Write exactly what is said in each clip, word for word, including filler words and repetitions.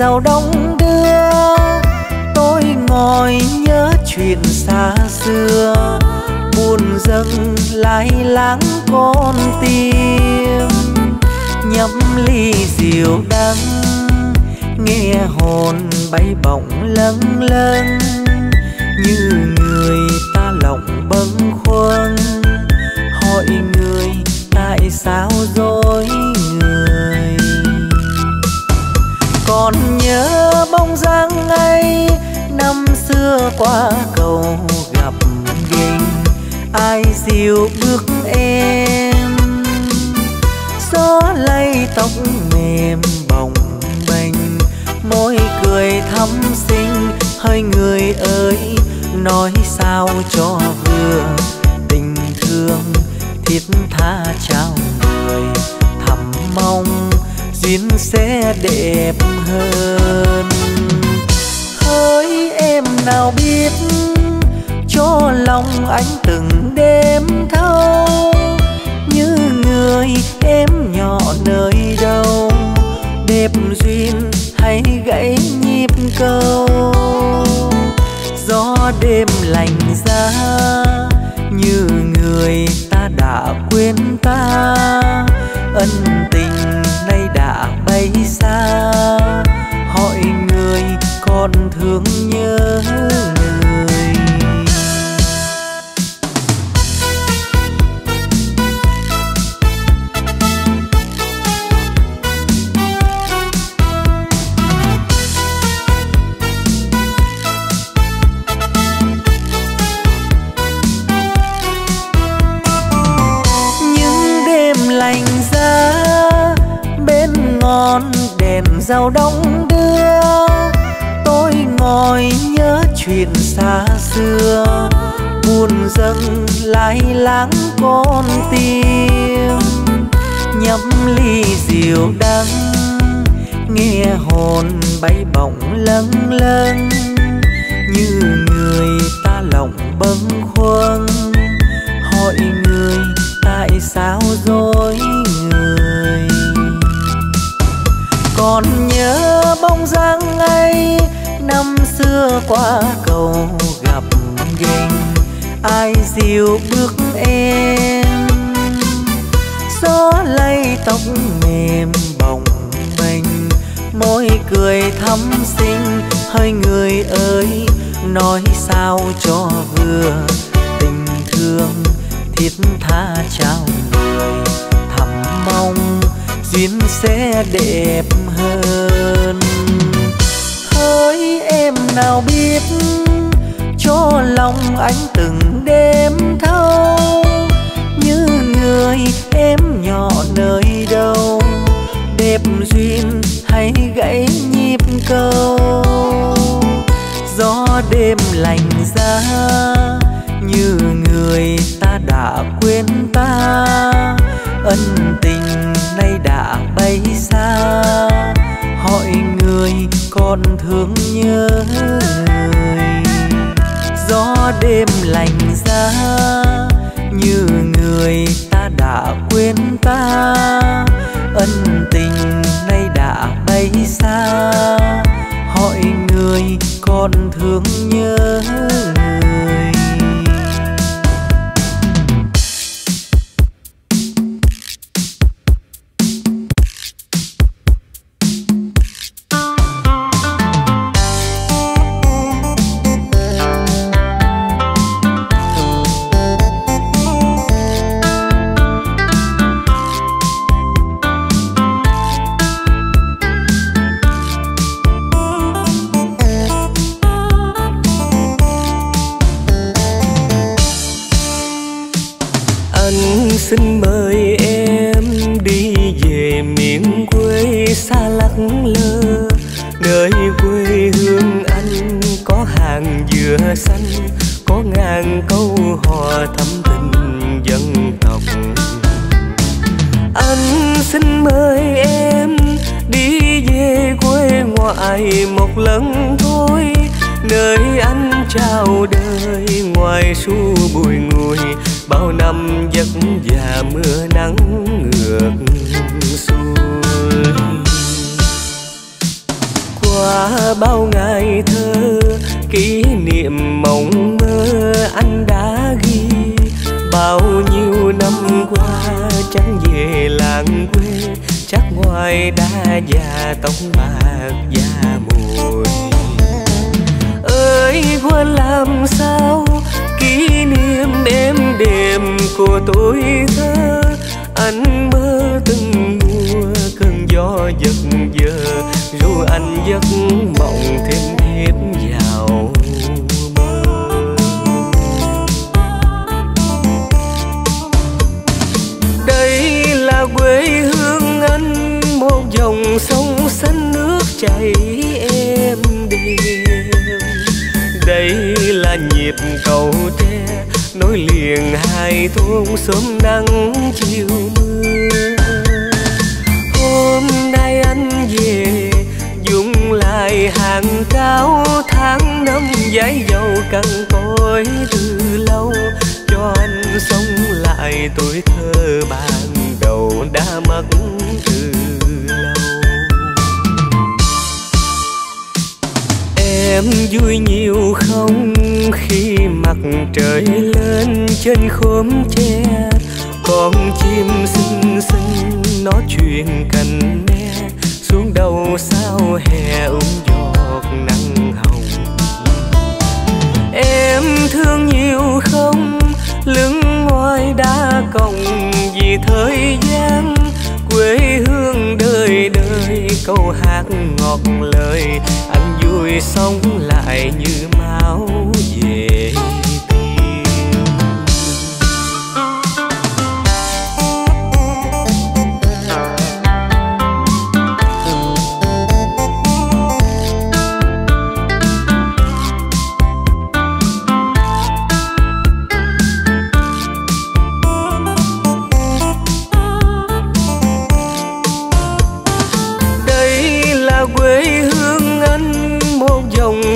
giàu đông đưa. Tôi ngồi nhớ chuyện xa xưa, buồn dâng lai láng con tim. Nhắm ly rượu đắng, nghe hồn bay bổng lâng lâng, như người ta lộng bâng khuâng. Hỏi người tại sao dối người. Còn nhớ bóng dáng ấy, năm xưa qua cầu gặp gành, ai dìu bước em. Gió lay tóc mềm bồng bềnh, môi cười thắm xinh. Hỡi người ơi, nói sao cho vừa, tình thương thiết tha trao người. Thầm mong duyên sẽ đẹp hơn. Hỡi em nào biết, cho lòng anh từng đêm thâu. Như người em nhỏ nơi đâu, đẹp duyên hay gãy nhịp câu. Gió đêm lạnh giá, như người ta đã quên ta. Ân tình nay đã bay xa, hỏi người còn thương nhớ người. Giàu đông đưa, tôi ngồi nhớ chuyện xa xưa, buồn dâng lai láng con tim. Nhắm ly rượu đắng, nghe hồn bay bổng lâng lâng, như người ta lộng bâng khuâng. Hỏi người tại sao dối người. Còn nhớ bóng dáng ấy, năm xưa qua cầu gặp gành, ai dìu bước em. Gió lay tóc mềm bồng bềnh, môi cười thắm xinh. Hỡi người ơi, nói sao cho vừa, tình thương thiết tha trao người. Thầm mong duyên sẽ đẹp hơn. Hỡi em nào biết, cho lòng anh từng đêm thâu. Như người em nhỏ nơi đâu, đẹp duyên hay gãy nhịp câu. Gió đêm lạnh giá, như người ta đã quên ta. Ân tình nay đã bay xa, hỏi người còn thương nhớ người. Gió đêm lạnh giá, như người ta đã quên ta. Ân tình nay đã bay xa, hỏi người còn thương nhớ người. Xin mời em đi về miền quê xa lắc lơ, nơi quê hương anh có hàng dừa xanh, có ngàn câu hò thắm tình dân tộc. Anh xin mời em đi về quê ngoại một lần thôi, nơi anh chào đời ngoài xu bụi ngùi, bao năm giấc và mưa nắng ngược xuôi. qua bao ngày thơ, kỷ niệm mộng mơ anh đã ghi. Bao nhiêu năm qua chẳng về làng quê, chắc ngoài đã già tóc bạc da mùi. Ơi quên làm sao kỷ niệm đêm đêm của tuổi thơ, anh mơ từng mùa cơn gió giật giờ, ru anh giấc mộng thêm thiếp vào mơ. Đây là quê hương anh, một dòng sông xanh nước chảy êm đềm. Đây là nhịp cầu tre nối liền hai thôn sớm nắng chiều mưa. Hôm nay anh về dùng lại hàng cao tháng năm, giấy dầu cằn cỗi từ lâu cho anh sống lại tuổi thơ ban đầu đã mất từ lâu. Em vui nhiều không khi mặt trời lên trên khóm tre, con chim xinh xinh nó chuyện cành me xuống đầu sao hè ôm giọt nắng hồng. Em thương nhiều không lưng ngoài đã còng vì thời gian, quê hương đời đời câu hát ngọt lời anh vui sống lại như máu về.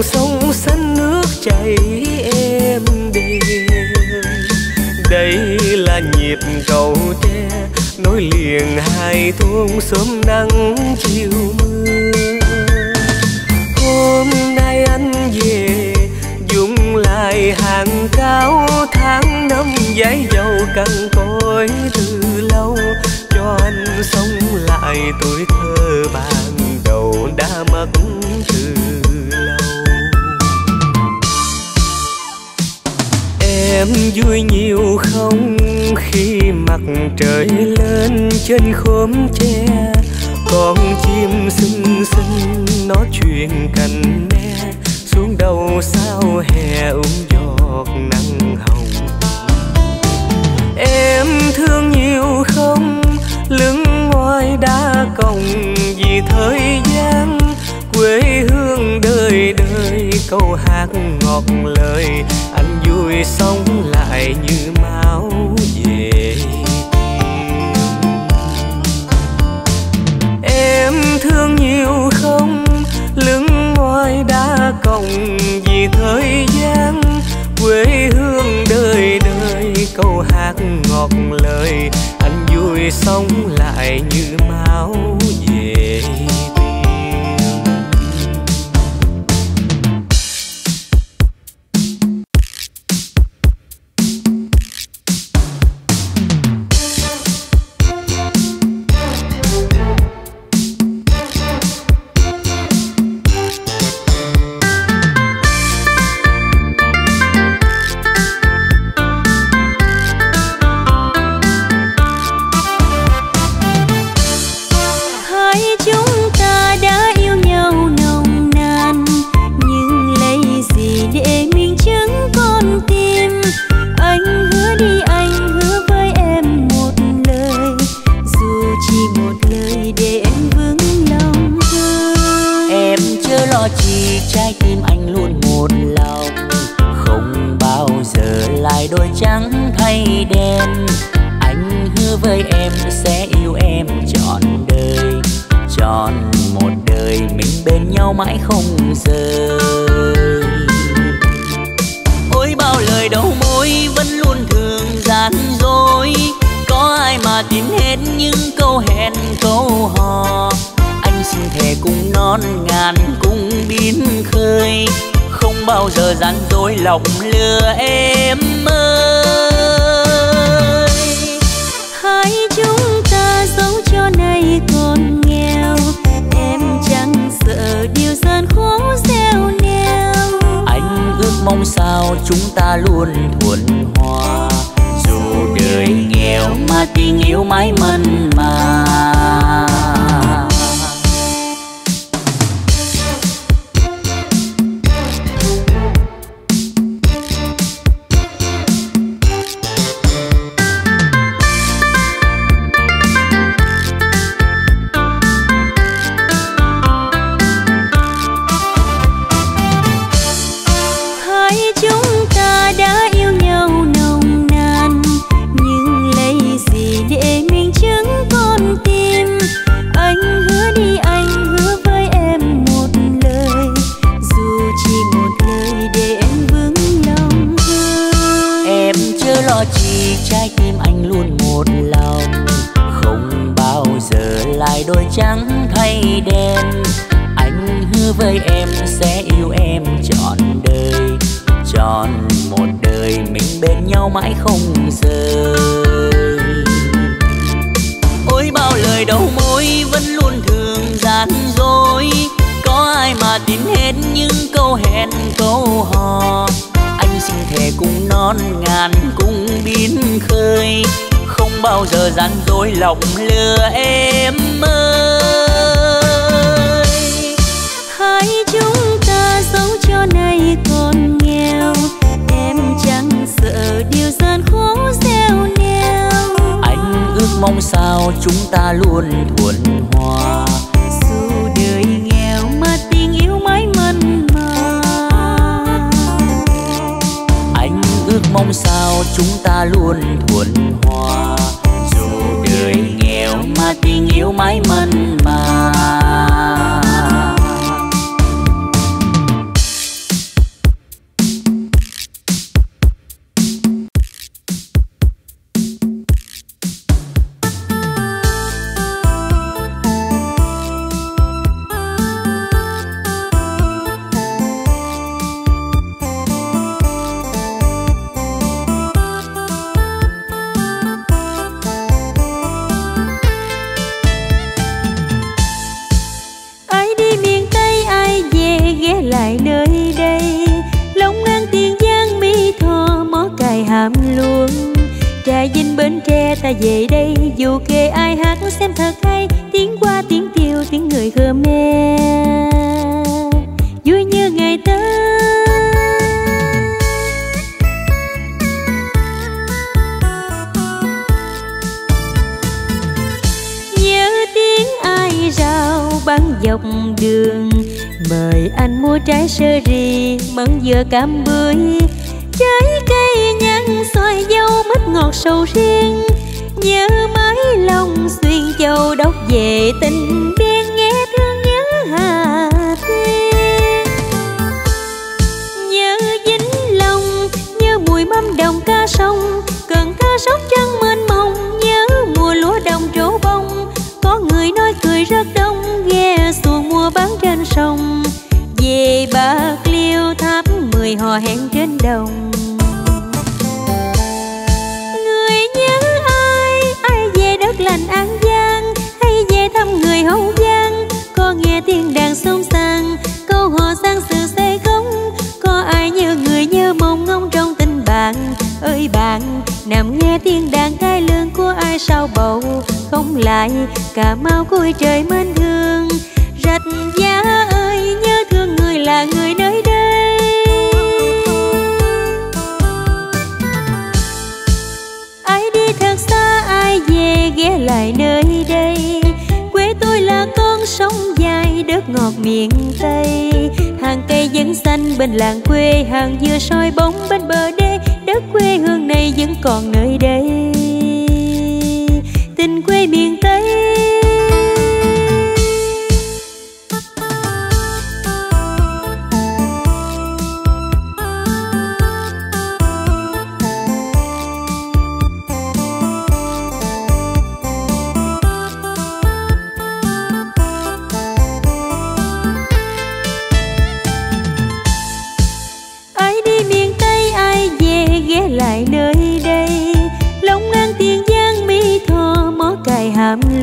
Sông xanh nước chảy êm đềm. Đây là nhịp cầu tre nối liền hai thôn sớm nắng chiều mưa. Hôm nay anh về dùng lại hàng cao tháng năm, giấy dầu cằn cỗi từ lâu cho anh sống lại tuổi thơ ban đầu đã mất từ. Em vui nhiều không khi mặt trời lên trên khóm tre, con chim xinh xinh nó chuyện cành me xuống đầu sao hè ôm giọt nắng hồng. Em thương nhiều không lưng ngoài đã còng vì thời gian, quê hương đời đời câu hát ngọt lời anh vui sống lại như máu về. Em thương nhiều không lưng ngoài đã còng vì thời gian, quê hương đời đời câu hát ngọt lời anh vui sống lại như máu về. Những câu hẹn câu hò anh xin thề cùng non ngàn cùng người không bao giờ gian dối lòng lừa em ơi. Hai chúng ta dẫu cho nay còn nghèo, em chẳng sợ điều gian khó gieo neo. Anh ước mong sao chúng ta luôn thuần hòa, dù đời nghèo mà tình yêu mãi mặn mà. Lòng lừa em ơi. Hai chúng ta dẫu cho nay còn nghèo, em chẳng sợ điều gian khó gieo neo. Anh ước mong sao chúng ta luôn thuần hòa, dù đời nghèo mà tình yêu mãi mặn mà. Anh ước mong sao chúng ta luôn thuần hòa, mà tình yêu mãi mặn mà. Ta về đây dù kề ai hát xem thật hay, tiếng qua tiếng tiêu tiếng người Khmer vui như ngày Tết. Nhớ tiếng ai rao băng dọc đường, mời anh mua trái sơ ri mận dừa cam bưởi, trái cây nhăn xoài dâu mít ngọt sầu riêng. Nhớ mái lòng xuyên châu đốc về tình biên, nghe thương nhớ Hà Tiên. Nhớ dính lòng, nhớ mùi mâm đồng ca sông, Cần Thơ sóc trăng mênh mông, nhớ mùa lúa đồng trổ bông. Có người nói cười rất đông, ghe xuồng mùa bán trên sông. Về Bạc Liêu tháp mười hò hẹn trên đồng. Lành An Giang hay về thăm người Hậu Giang, có nghe tiếng đàn sông sang câu hò sang sự say không. Có ai nhớ người nhớ mong ngóng trong tình bạn ơi bạn, nằm nghe tiếng đàn cai lương của ai sao bầu không lại. Cà Mau cuối trời mến thương Rạch Giá ơi, nhớ thương người là người nơi đây. Ai đi thật xa ai về ghé lại nơi đây, quê tôi là con sông dài đất ngọt miền Tây. Hàng cây vẫn xanh bên làng quê, hàng dừa soi bóng bên bờ đê, đất quê hương này vẫn còn nơi đây, tình quê miền Tây.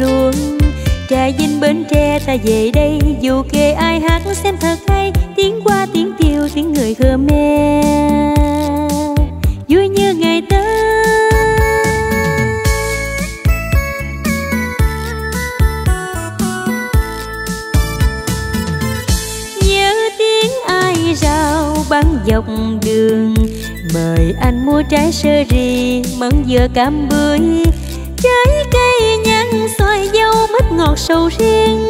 luôn. Trà Vinh Bến Tre ta về đây, dù kề ai hát xem thật hay, tiếng qua tiếng tiêu tiếng người Khmer vui như ngày tới. Nhớ tiếng ai rao bắn dọc đường, mời anh mua trái sơ ri, mận dừa cam bưởi, trái cây nhăn xoài dâu mít ngọt sầu riêng.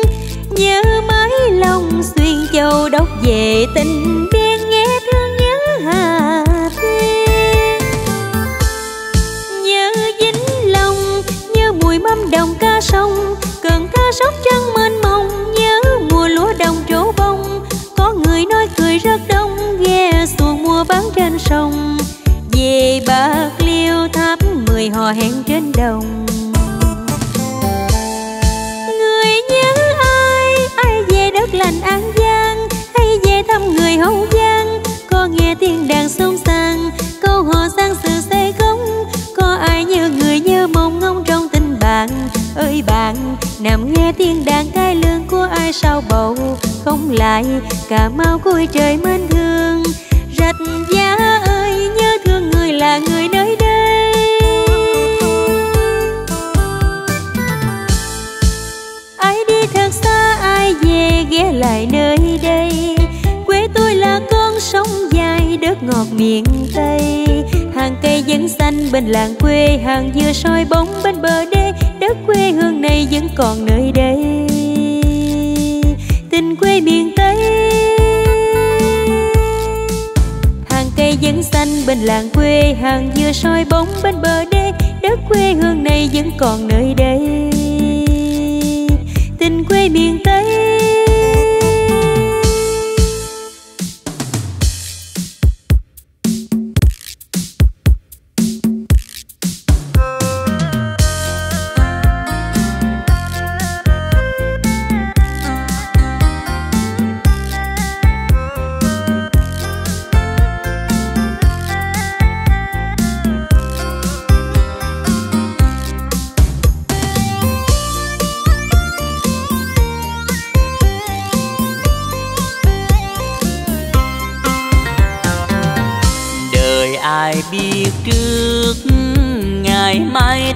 Nhớ mái lòng xuyên châu đốc về tình biên, nghe thương nhớ Hà Tiên. Nhớ dính lòng, nhớ mùi mâm đồng ca sông, Cần Thơ sóc trăng mênh mông. Nhớ mùa lúa đồng trổ bông, có người nói cười rất đông, ghe xuồng mùa bán trên sông. Về Bạc Liêu tháp mười hò hẹn trên đồng. Người nhớ ai, ai về đất lành An Giang, hay về thăm người Hậu Giang, có nghe tiếng đàn sông sang, câu hò sang sự say không. Có ai như người nhớ mộng ngóng trong tình bạn, ơi bạn nằm nghe tiếng đàn cai lương của ai sao bầu không lại. Cà Mau cuối trời mến thương, Rạch Giá ơi nhớ thương người là người nơi đây. Ai đi thật xa ai về ghé lại nơi đây, quê tôi là con sông dài đất ngọt miền Tây. Hàng cây vẫn xanh bên làng quê, hàng dừa soi bóng bên bờ đê, đất quê hương này vẫn còn nơi đây, tình quê miền Tây. Cây vẫn xanh bên làng quê, hàng dừa soi bóng bên bờ đê, đất quê hương này vẫn còn nơi đây, tình quê miền Tây.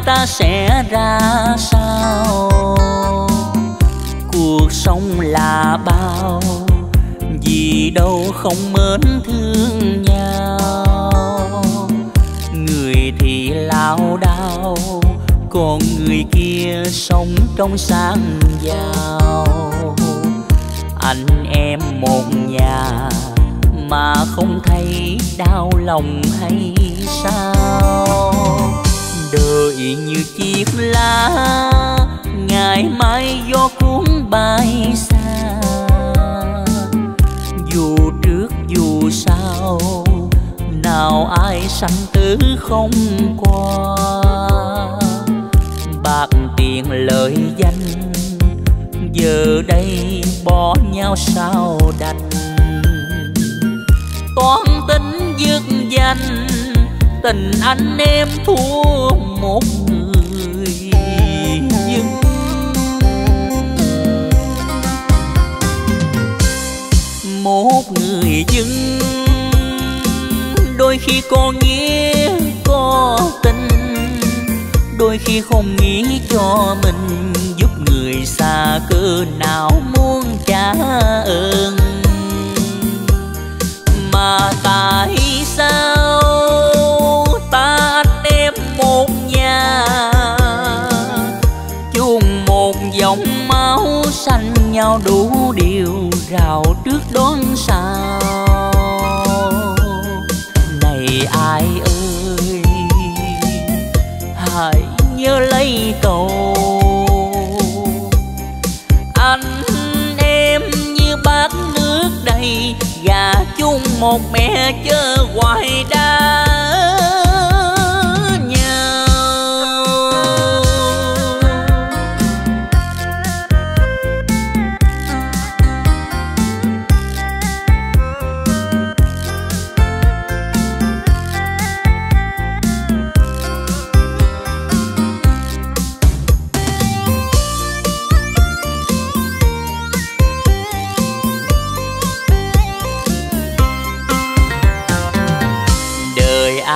Ta sẽ ra sao, cuộc sống là bao vì đâu không mến thương nhau. Người thì lao đao, còn người kia sống trong sáng giàu. Anh em một nhà mà không thấy đau lòng hay sao. Đời như chiếc lá, ngày mai gió cuốn bay xa. Dù trước dù sau, nào ai sanh tử không qua. Bạc tiền lợi danh, giờ đây bỏ nhau sao đành. Toan tính dứt danh, tình anh em thua một người. Nhưng một người dưng đôi khi có nghĩa có tình, đôi khi không nghĩ cho mình, giúp người xa cơ nào muốn trả ơn. Mà tại sao ta anh em một nhà, chung một dòng máu xanh nhau đủ điều rào trước đón sao. Này ai ơi, hãy nhớ lấy cầu anh em như bát nước đầy, gà chung một mẹ chớ hoài đa.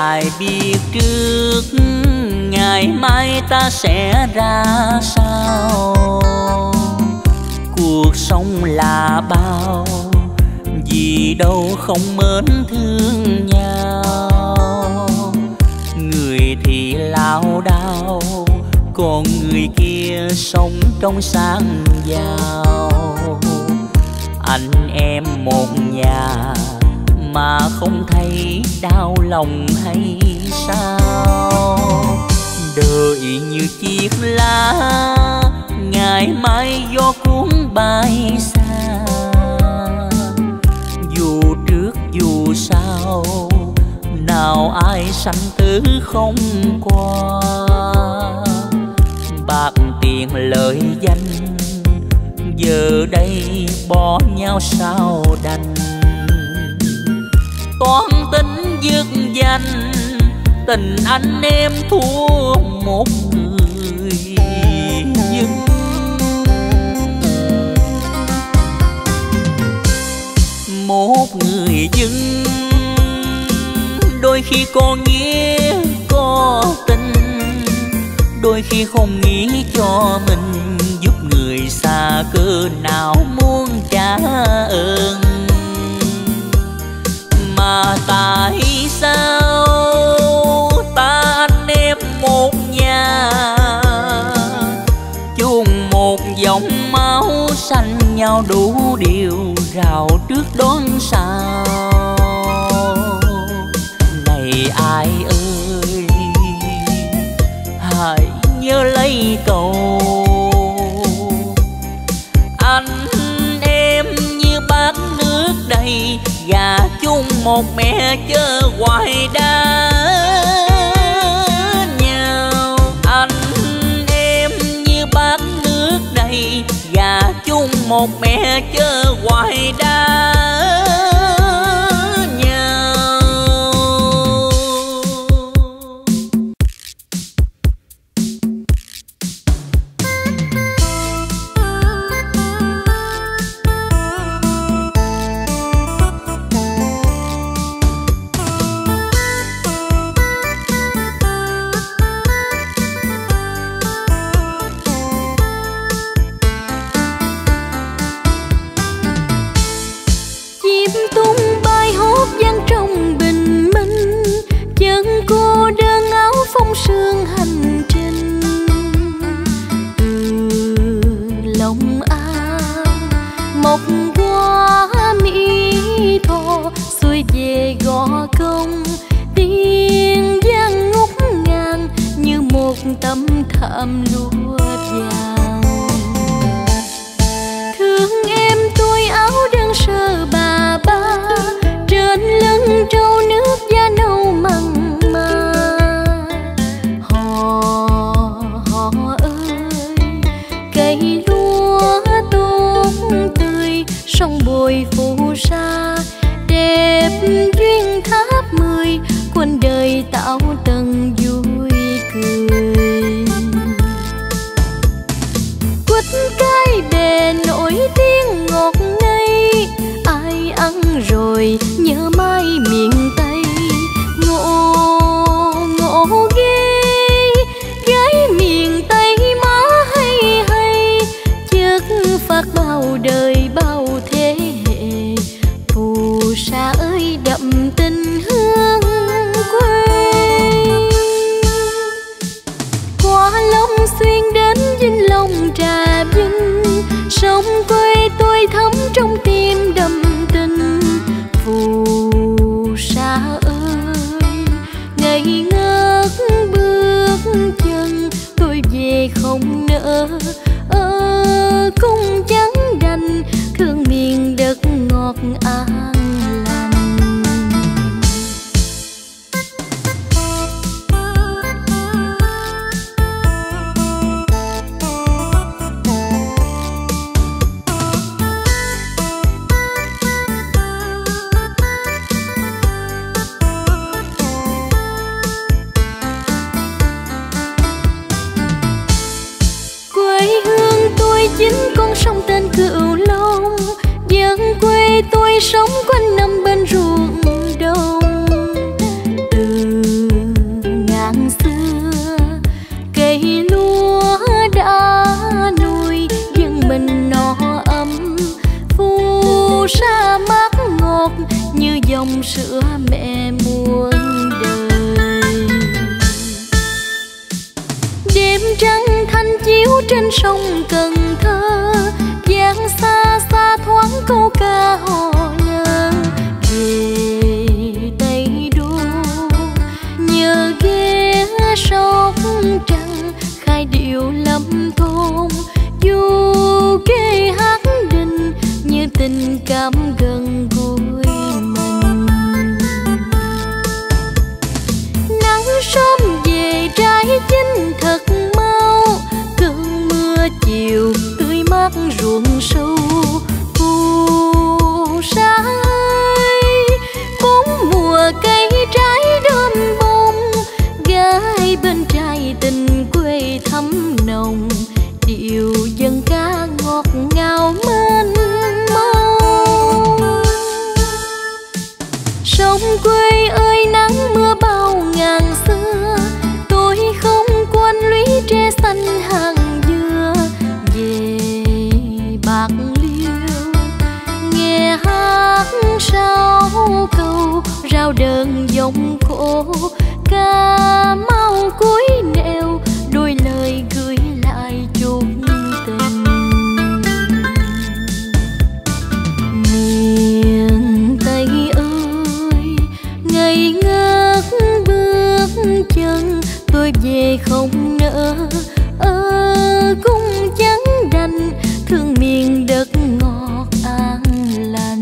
ai biết trước ngày mai ta sẽ ra sao. Cuộc sống là bao vì đâu không mến thương nhau. Người thì lao đao, còn người kia sống trong sáng giàu. Anh em một nhà mà không thấy đau lòng hay sao. Đời như chiếc lá, ngày mai gió cuốn bay xa. Dù trước dù sau, nào ai sanh tử không qua. Bạc tiền lợi danh, giờ đây bỏ nhau sao đành. Toan tính dứt danh, tình anh em thua một người. Nhưng một người dưng đôi khi có nghĩa có tình, đôi khi không nghĩ cho mình. Giúp người xa cơ nào muốn trả ơn, mà tại sao ta anh em một nhà chung một dòng máu xanh nhau đủ điều rào trước đón sao. Này ai ơi, hãy nhớ lấy cầu anh em như bát nước đầy và chung một mẹ chớ hoài đá nhau. Anh em như bát nước đầy và chung một mẹ chớ hoài đá nhau. Tâm thảm lúa vàng, thương em tôi áo đang sờ bà ba, trên lưng trâu nước da nâu mặn mà. Họ họ ơi, cây lúa tốt tươi sông bồi phủ sa đẹp duyên tháp mười, quên đời tạo tầng vui cười. Cái bè nổi tiếng ngọt ngây, ai ăn rồi nhớ mai miền Tây. Ngộ ngộ ghê gái miền Tây má hay hay, chợt phạt bao đời bao thế hệ. Phù sa ơi đậm tình hương quê, qua Long Xuyên đến Vinh Long Trà Vinh, sông quê tôi thấm trong tim đầm tình. Phù sa ơi ngày ngất bước chân tôi về không nỡ. Ơ cũng chẳng đành thương miền đất ngọt an. Chính con sông tên Cửu Long, dân quê tôi sống quanh năm bên ruộng đông. Từ bên sông Cần Thơ, dáng xa xa thoáng câu ca hò nhớ về Tây Đô, nhờ ghé sông Trăng khai điệu lâm thôn, du kê hát đình như tình cảm gần gũi mình. Nắng sớm về trái chín thật mau, cơn mưa chiều tươi mát ruộng sâu. Phù sa bốn mùa cây trái đơm bông, gái bên trai tình quê thấm nồng, điệu dân ca ngọt ngào mênh mông. Sông quê ơi nắng mưa bao ngàn xưa, tôi không quên lũy tre xanh hàng dừa. Về Bạc Liêu nghe hát sao câu rao đơn giọng cổ, Cà Mau cuối nẻo đôi lời gửi lại chung tình. Miền Tây ơi ngày ngước bước chân, tôi về không nỡ ơ cũng chẳng đành, thương miền đất ngọt an lành.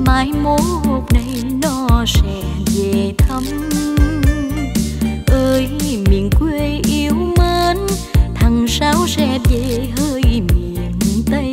Mai mốt này nó sẽ về thăm. miền quê yêu mến, thằng Sáu sẽ về hơi miền Tây ơi.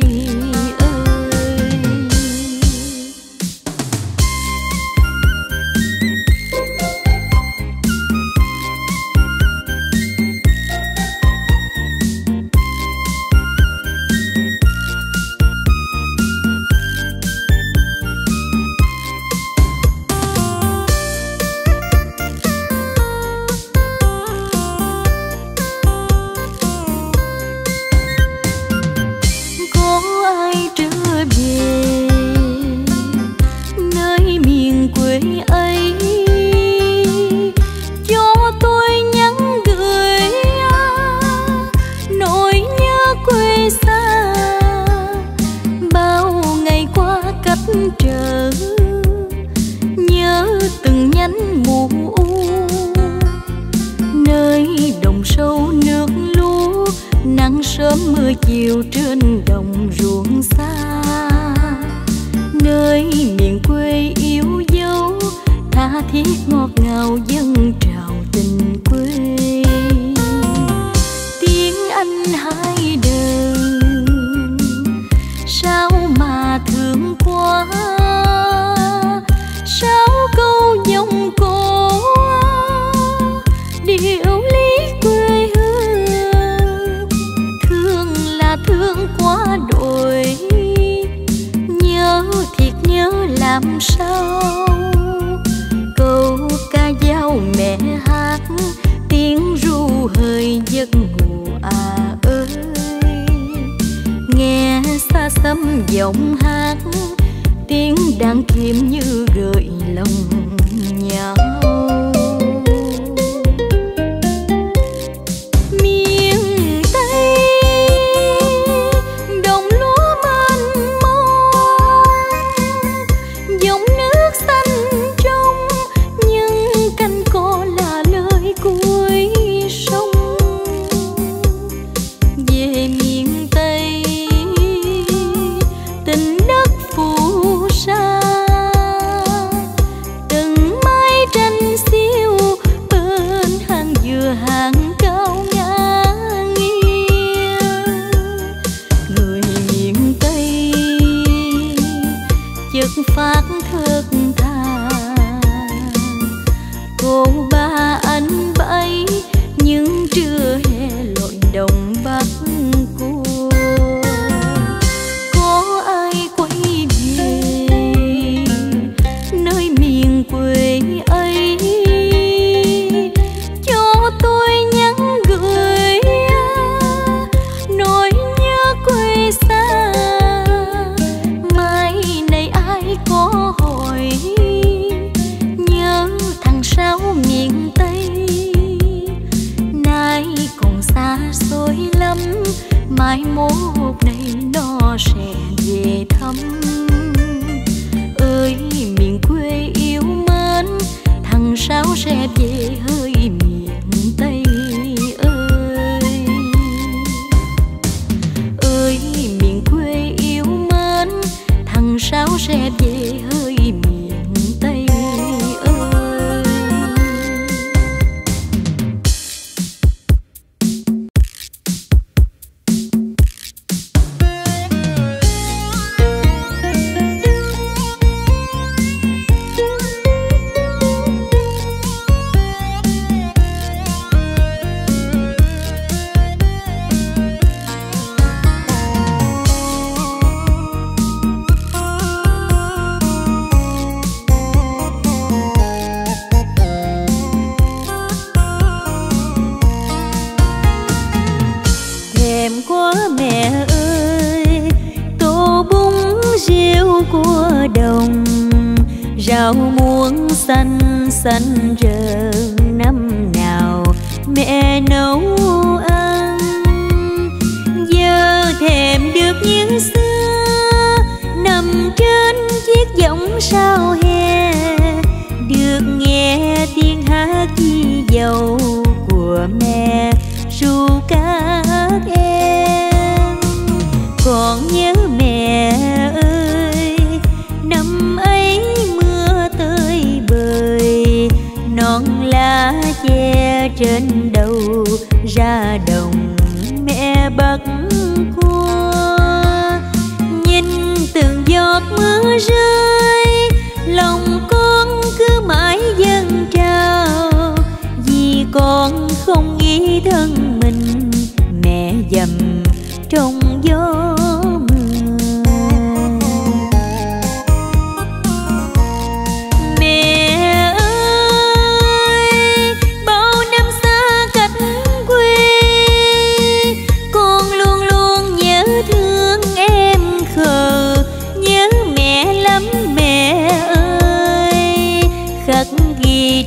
Xanh rờ năm nào mẹ nấu ăn, giờ thèm được như xưa, nằm trên chiếc võng sao hè, được nghe tiếng hát chi dầu của mẹ ru các em. Còn nhớ mẹ ơi, năm ấy mưa tới bời, non lá che trên ra đồng mẹ bắt cua, nhìn từng giọt mưa rơi lòng con cứ mãi dâng trào, vì con không nghĩ thân mình mẹ dầm trong gió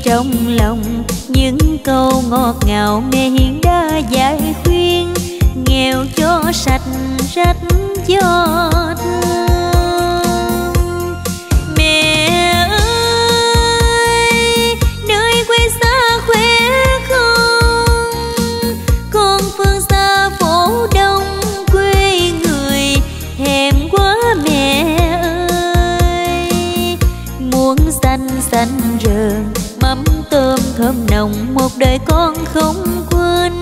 trong lòng. Những câu ngọt ngào mẹ hiền đã dạy khuyên, nghèo cho sạch rách cho thương. Mẹ ơi, nơi quê xa khỏe không? Con phương xa phố đông quê người thèm quá mẹ ơi, muốn xanh xanh rờn mắm tôm thơm nồng một đời con không quên.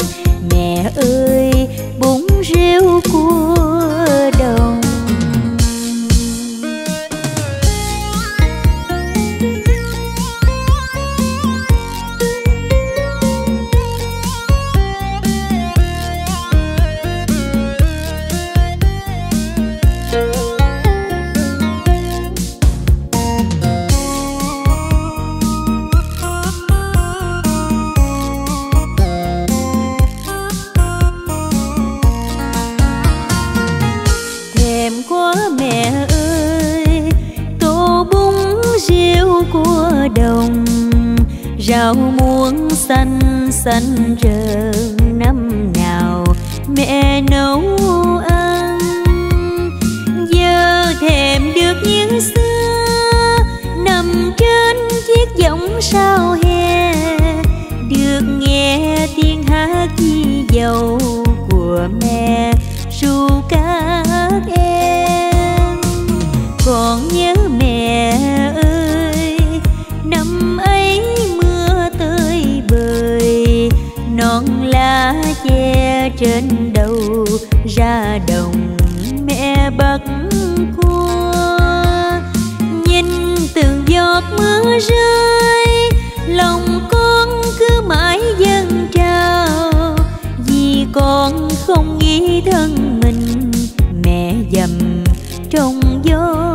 Mẹ ơi bún riêu cua đồng. Rau muống xanh xanh rờn năm nào mẹ nấu ăn, giờ thèm được như xưa nằm trên chiếc võng sao hè, được nghe tiếng hát chi dầu của mẹ ru các em. Còn nhớ mẹ ơi năm ấy non lá che trên đầu, ra đồng mẹ bắt cua, nhìn từng giọt mưa rơi lòng con cứ mãi dâng trào, vì con không nghĩ thân mình mẹ dầm trong gió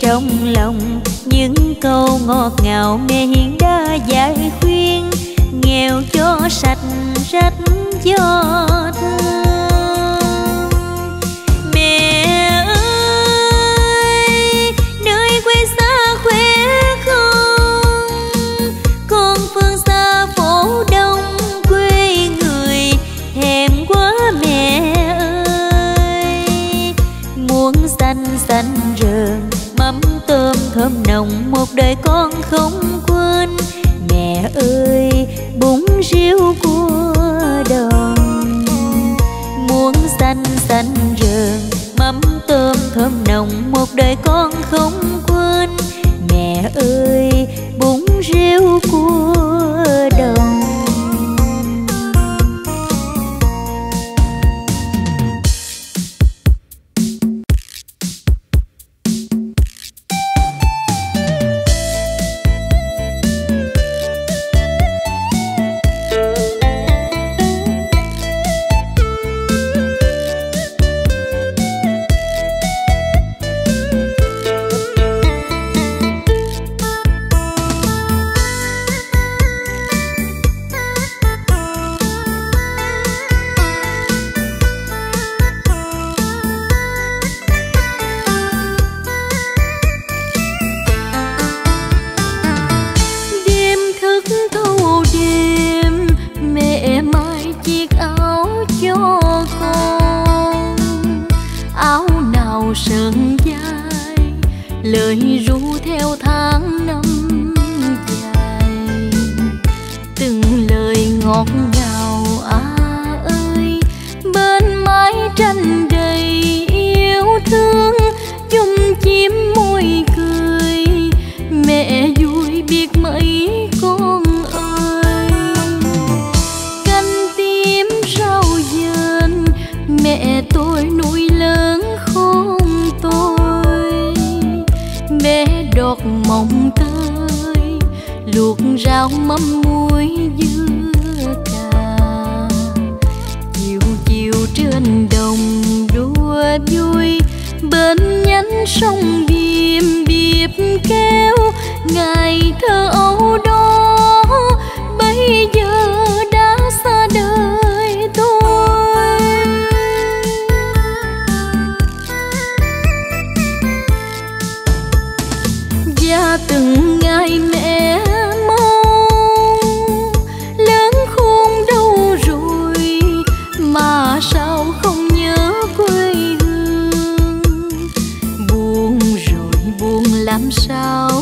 trong lòng. Những câu ngọt ngào mẹ hiền đã dạy khuyên, nghèo cho sạch rách cho thương. Mẹ ơi, nơi quê xa khỏe không? Con phương xa phố đông quê người thèm quá mẹ ơi, muốn xanh xanh rờn mắm tôm thơm nồng một đời con không quên. Mẹ ơi bún riêu cua đồng. Muốn xanh xanh rờn mắm tôm thơm nồng một đời con không quên. Mẹ ơi bún riêu cua đồng. lời ru theo tháng năm dài, từng lời ngọt ngào á ơi bên mái tranh đầy yêu thương, chung chiếm môi cười mẹ vui biết mấy con ơi. Canh tím rau dền mẹ tôi nuôi lớn khôn tôi, bé đọt mộng tơi luộc rau mắm muối dưa cà, chiều chiều trên đồng đua vui bên nhánh sông Biềm Biệp kéo. Ngày thơ ấu đó bây giờ đã xa đời tôi. Và từng ngày mẹ mong lớn khôn đâu rồi mà sao không nhớ quê hương. Buồn rồi buồn làm sao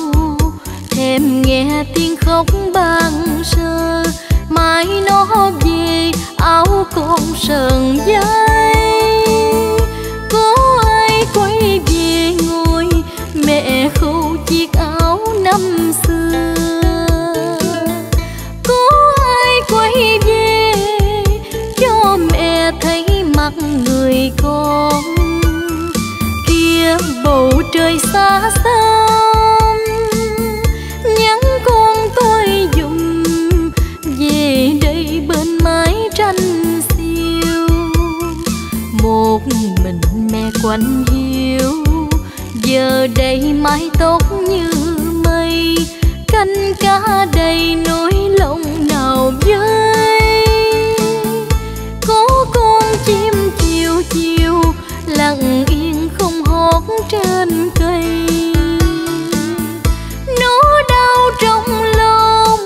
em nghe tiếng khóc ban sơ, mai nó về áo con sờn dây. Có ai quay về ngồi mẹ khâu chiếc áo năm xưa, có ai quay về cho mẹ thấy mặt người con. Kia bầu trời xa xa quanh hiu, giờ đây mái tóc như mây, canh cá đầy nỗi lòng nào vơi. Có con chim chiều chiều lặng yên không hót trên cây, nó đau trong lòng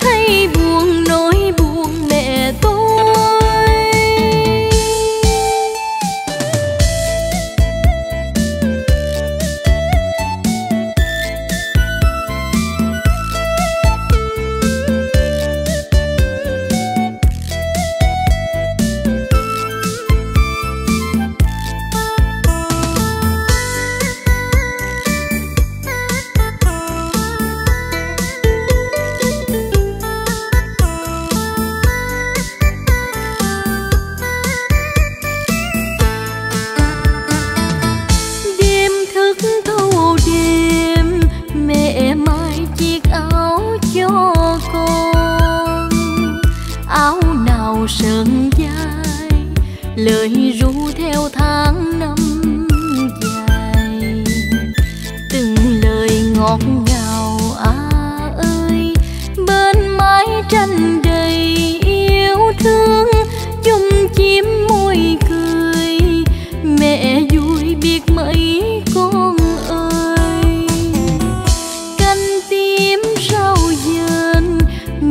thấy buồn nỗi buồn mẹ tôi. Sương dài lời ru theo tháng năm dài, từng lời ngọt ngào á ơi bên mái tranh đầy yêu thương, chung chiếm môi cười mẹ vui biết mấy con ơi. Canh tím rau dền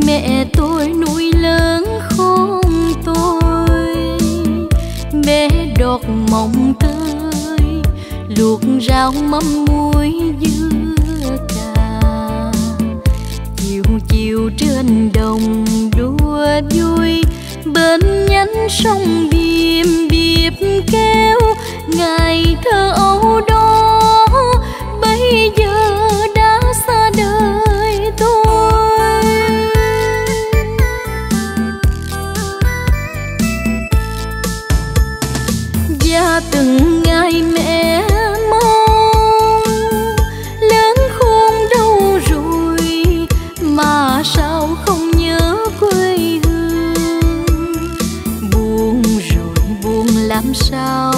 mẹ tôi nuôi lớn khôn tôi, bé đọt mộng tơi luộc rau mắm muối dưa cà, chiều chiều trên đồng đua vui bên nhánh sông Biềm Biệp kéo. Ngày thơ ấu đó bây giờ đã xa đời tôi. Và từng ngày mẹ mong lớn khôn đâu rồi mà sao không nhớ quê hương. Buồn rồi buồn làm sao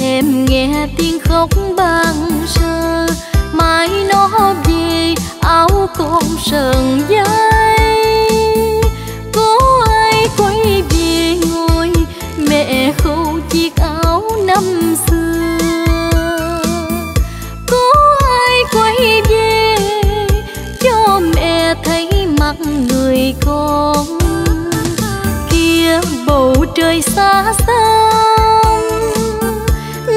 em nghe tiếng khóc ban sơ, mai nó về áo con sờn dây. Có ai quay về ngồi mẹ khâu chiếc áo năm xưa, có ai quay về cho mẹ thấy mặt người con. Kia bầu trời xa xăm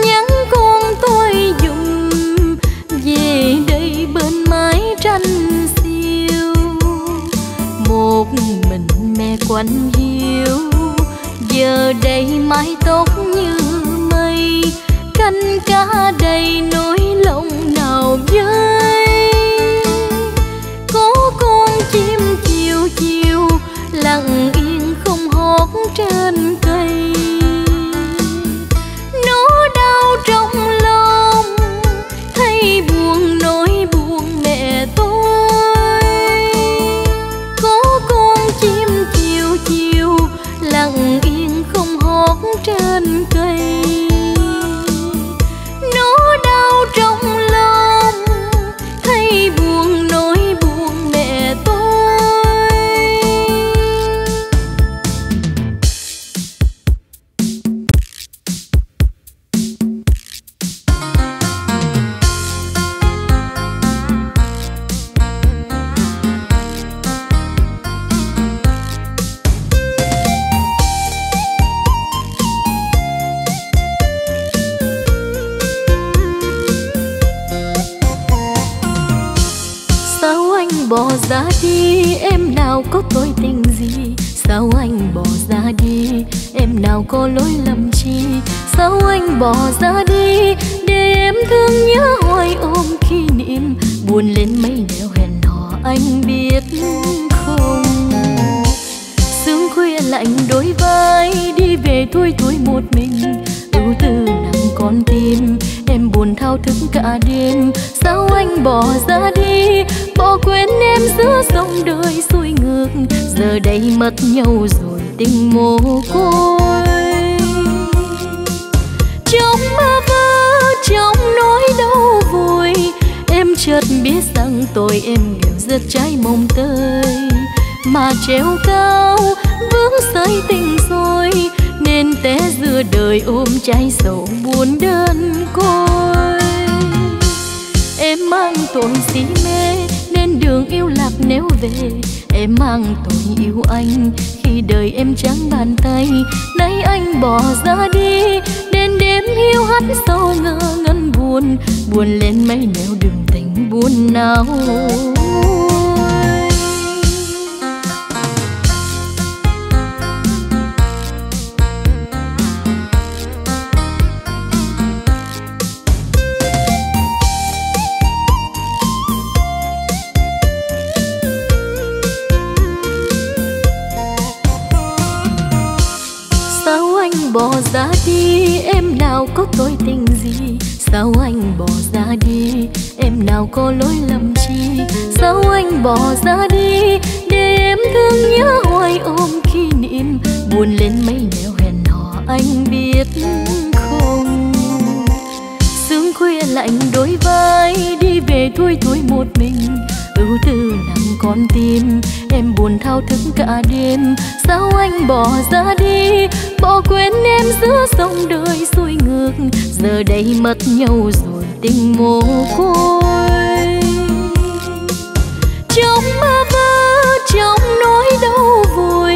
nhắn con tôi dùng quanh hiu, giờ đây mái tóc như mây, canh cá đầy nỗi lòng nào dơi. Có con chim chiều chiều lặng yên không hót trên cây, nó đau trong lòng thấy buồn nỗi buồn mẹ tôi. Có con chim chiều chiều lặng yên không hót trên cây, nó đau trong lòng thấy buồn nỗi buồn mẹ tôi. Bỏ ra đi em nào có tội tình gì, sao anh bỏ ra đi em nào có lỗi lầm chi, sao anh bỏ ra đi để em thương nhớ hoài ôm kỷ niệm buồn lên mấy nẻo hẹn hò anh biết không. Sương khuya lạnh đôi vai đi về thui thui một mình, ưu tư nặng con tim em buồn thao thức cả đêm, sao anh bỏ ra đi bỏ quên em giữa dòng đời xuôi ngược, giờ đây mất nhau rồi tình mồ côi. Trong mơ vơ trong nỗi đau vui em chợt biết rằng tôi em đều rất trái mong tơi, mà treo cao vướng sới tình rồi nên té giữa đời ôm trái sầu buồn đơn côi. Em mang tội si mê nên đường yêu lạc nếu về, em mang tội yêu anh khi đời em trắng bàn tay, nay anh bỏ ra đi nên đêm hiu hắt sâu ngơ ngân buồn, buồn lên mấy nẻo đường tình buồn nào. Bỏ ra đi em nào có tội tình gì, sao anh bỏ ra đi em nào có lỗi lầm chi, sao anh bỏ ra đi để em thương nhớ hoài ôm kỷ niệm buồn lên mấy nẻo hẹn hò anh biết không. Sương khuya lạnh đôi vai đi về thui thui một mình, ưu tư nặng con tim em buồn thao thức cả đêm, sao anh bỏ ra đi bỏ quên em giữa dòng đời xuôi ngược, giờ đây mất nhau rồi tình mồ côi. Trong mơ vơ trong nỗi đau vui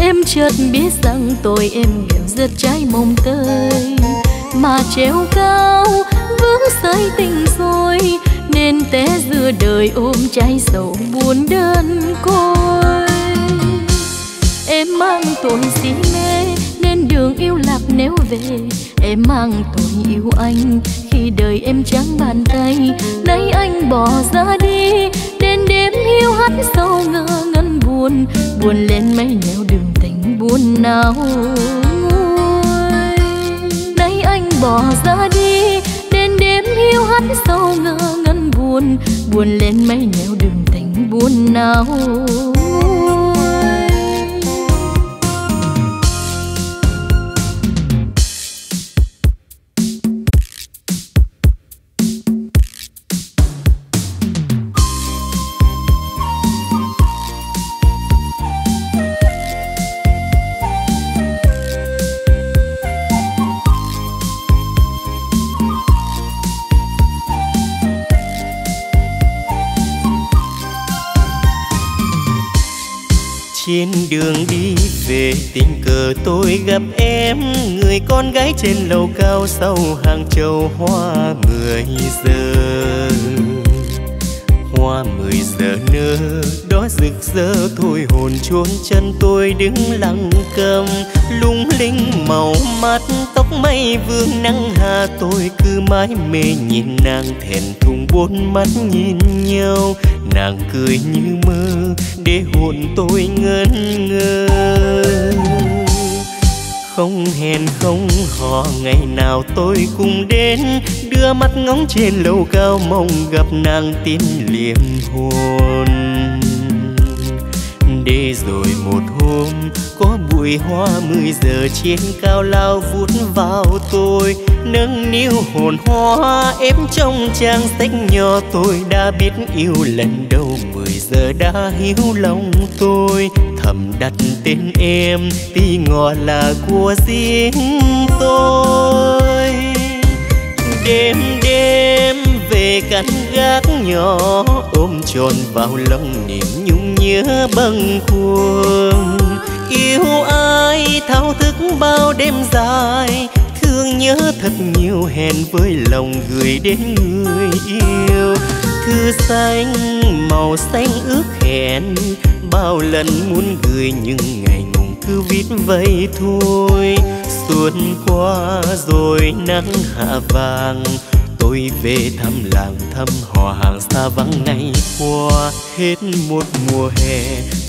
em chợt biết rằng tôi em đều rất trái mong tơi, mà treo cao vướng sới tình rồi nên té giữa đời ôm trái sầu buồn đơn côi. Em mang tội si mê nên đường yêu lạc nếu về, em mang tội yêu anh khi đời em trắng bàn tay, nay anh bỏ ra đi nên đêm hiu hắt sâu ngơ ngân buồn, buồn lên mấy nẻo đường tình buồn nào. Nay anh bỏ ra đi nên đêm hiu hắt sâu ngơ ngân buồn, buồn lên mấy nẻo đường tình buồn nào. Trên đường đi về tình cờ tôi gặp em, người con gái trên lầu cao sau hàng châu hoa mười giờ. Hoa mười giờ nở đó rực rỡ thôi hồn chốn chân tôi đứng lặng câm lung linh màu mắt tóc mây vương nắng hà tôi cứ mãi mê nhìn nàng thẹn thùng bốn mắt nhìn nhau nàng cười như mơ để hồn tôi ngẩn ngơ không hẹn không hò ngày nào tôi cùng đến đưa mắt ngóng trên lầu cao mong gặp nàng tin liềm hồn để rồi một hôm có bụi hoa mười giờ trên cao lao vút vào tôi nâng niu hồn hoa ép trong trang sách nhỏ tôi đã biết yêu lần đầu mười giờ đã hiểu lòng tôi thầm đặt tên em tí ngọ là của riêng tôi đêm đêm về căn gác nhỏ ôm tròn vào lòng niềm nhung nhớ bâng khuâng yêu ai thao thức bao đêm dài thương nhớ thật nhiều hẹn với lòng gửi đến người yêu thư xanh màu xanh ước hẹn bao lần muốn gửi nhưng ngày ngùng cứ viết vậy thôi xuân qua rồi nắng hạ vàng tôi về thăm làng thăm họ hàng xa vắng ngày qua hết một mùa hè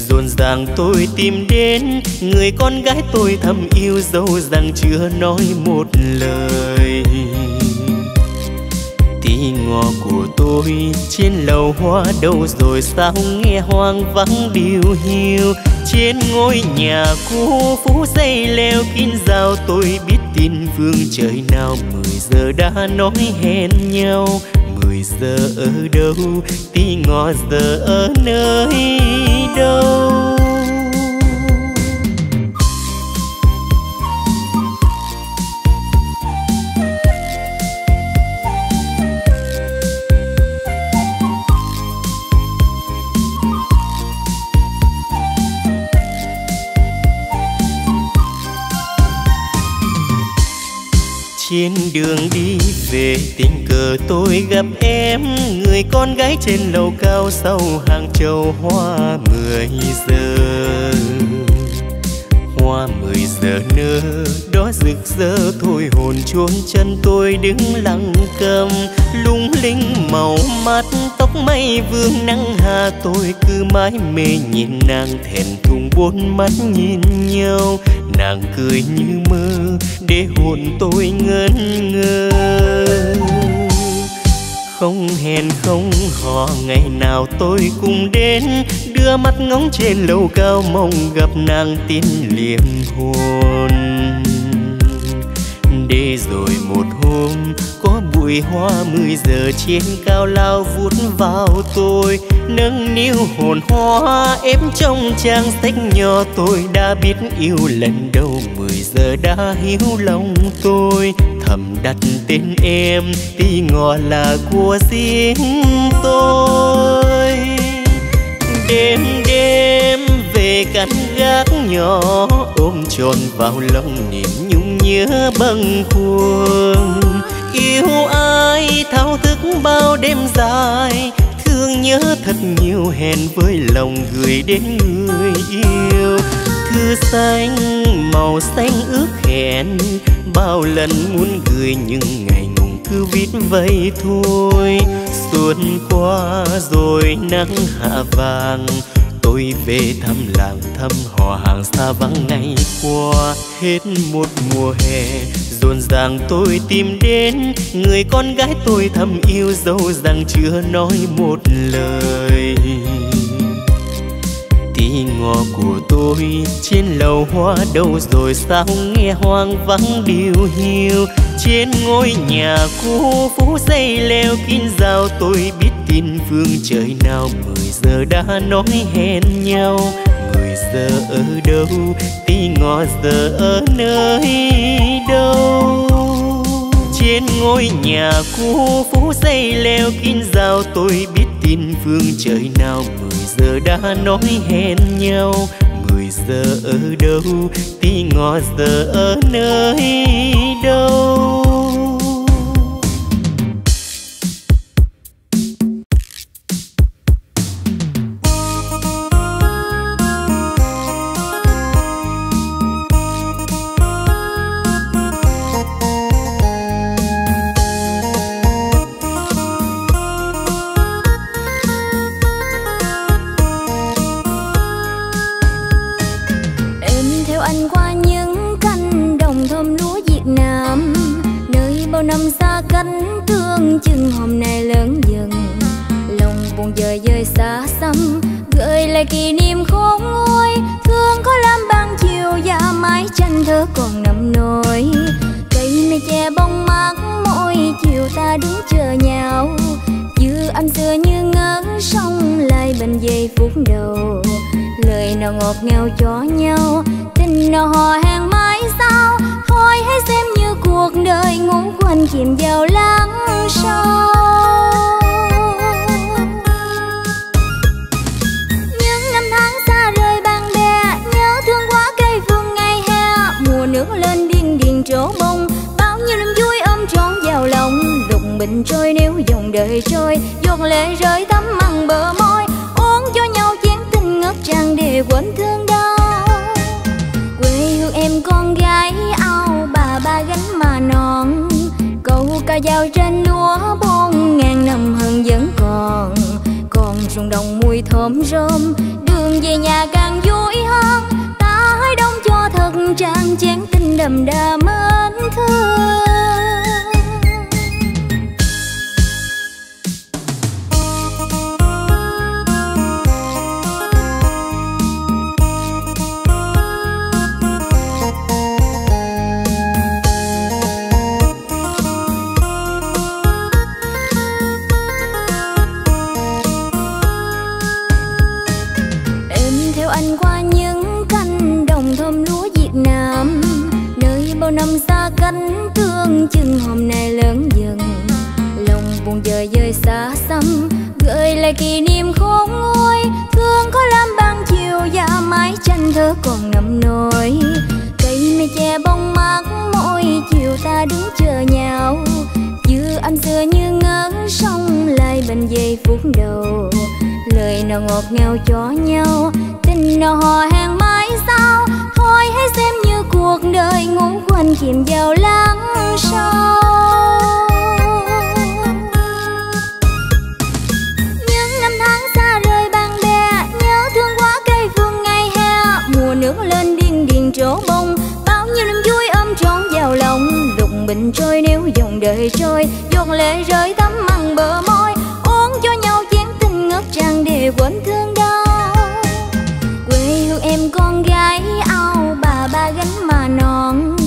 rộn ràng tôi tìm đến người con gái tôi thầm yêu dẫu rằng chưa nói một lời tí ngọ của tôi trên lầu hoa đâu rồi sao nghe hoang vắng điều hiu trên ngôi nhà cũ phú xây leo kín rào tôi biết tin phương trời nào mười giờ đã nói hẹn nhau mười giờ ở đâu tí ngọ giờ ở nơi đâu trên đường đi về tình cờ tôi gặp em người con gái trên lầu cao sau hàng châu hoa mười giờ hoa mười giờ nơ đó rực rỡ thôi hồn chốn chân tôi đứng lặng câm lung linh màu mắt tóc mây vương nắng hà tôi cứ mãi mê nhìn nàng thẹn thùng bốn mắt nhìn nhau nàng cười như mơ để hồn tôi ngẩn ngơ không hẹn không hò ngày nào tôi cùng đến đưa mắt ngóng trên lầu cao mong gặp nàng tin liềm hồn để rồi một hôm có bụi hoa mười giờ trên cao lao vút vào tôi nâng niu hồn hoa ép trong trang sách nhỏ tôi đã biết yêu lần đầu mười giờ đã hiểu lòng tôi thầm đặt tên em tí ngọ là của riêng tôi đêm đêm về căn gác nhỏ ôm tròn vào lòng niềm nhung nhớ bâng khuâng yêu ai thao thức bao đêm dài thương nhớ thật nhiều hẹn với lòng gửi đến người yêu thư xanh màu xanh ước hẹn bao lần muốn gửi nhưng ngày ngùng cứ viết vậy thôi xuân qua rồi nắng hạ vàng tôi về thăm làng thăm họ hàng xa vắng ngày qua hết một mùa hè rộn ràng tôi tìm đến người con gái tôi thầm yêu dẫu rằng chưa nói một lời tí ngọ của tôi trên lầu hoa đâu rồi sao nghe hoang vắng điều hiu trên ngôi nhà cũ phú xây leo kín rào tôi biết tin phương trời nào mười giờ đã nói hẹn nhau mười giờ ở đâu tí ngọ giờ ở nơi đâu trên ngôi nhà cũ phú xây leo kín rào tôi biết tin phương trời nào mười giờ đã nói hẹn nhau mười giờ ở đâu tí ngọ giờ ở nơi đâu là kỷ niệm khôn nguôi, thương có lam ban chiều và mái tranh thơ còn nằm nổi. Cây mây che bóng mát mỗi chiều ta đứng chờ nhau, dư âm xưa như ngỡ sông lại bên giây phút đầu. Lời nào ngọt ngào cho nhau, tình nào hò hẹn mãi sao, thôi hãy xem như cuộc đời ngủ quên chìm vào lắng sâu. Những năm tháng xa rời bạn bè, nhớ thương quá cây phương ngày hè, mùa nước lên điên điền trổ bông, bao nhiêu năm vui ôm trọn vào lòng. Lục bình trôi nếu dòng đời trôi, giọt lệ rơi tắm mặn bờ môi, uống cho nhau chén tình ngất tràn để quên thương đau. Quê hương em con gái ao, bà ba gánh mà non, câu ca dao trên lúa bông, ngàn năm hơn vẫn còn. Còn ruộng đồng mùi thơm rơm, đường về nhà càng vui hơn, ta hãy đông cho thật tràn chén tình đầm đà mến thương. Năm xa cánh thương chừng hôm nay lớn dần, lòng buồn dời dời xa xăm, gợi lại kỷ niệm khôn nguôi, thương có lam ban chiều và mái tranh thơ còn nằm nổi. Cây mây che bóng mát mỗi chiều ta đứng chờ nhau, dư âm xưa như ngỡ sông lại bên giây phút đầu. Lời nào ngọt ngào cho nhau, tình nào hò hẹn mãi sao, thôi hãy xem như cuộc đời ngủ quên chìm vào lắng sâu. Những năm tháng xa rời bạn bè, nhớ thương quá cây phương ngày hè, mùa nước lên điên điền trổ bông, bao nhiêu năm vui ôm trọn vào lòng. Lục bình trôi nếu dòng đời trôi, giọt lệ rơi tắm mặn bờ môi, uống cho nhau chén tình ngất tràn để quên thương đau. Quê hương em con gái ao, bà ba gánh mà non,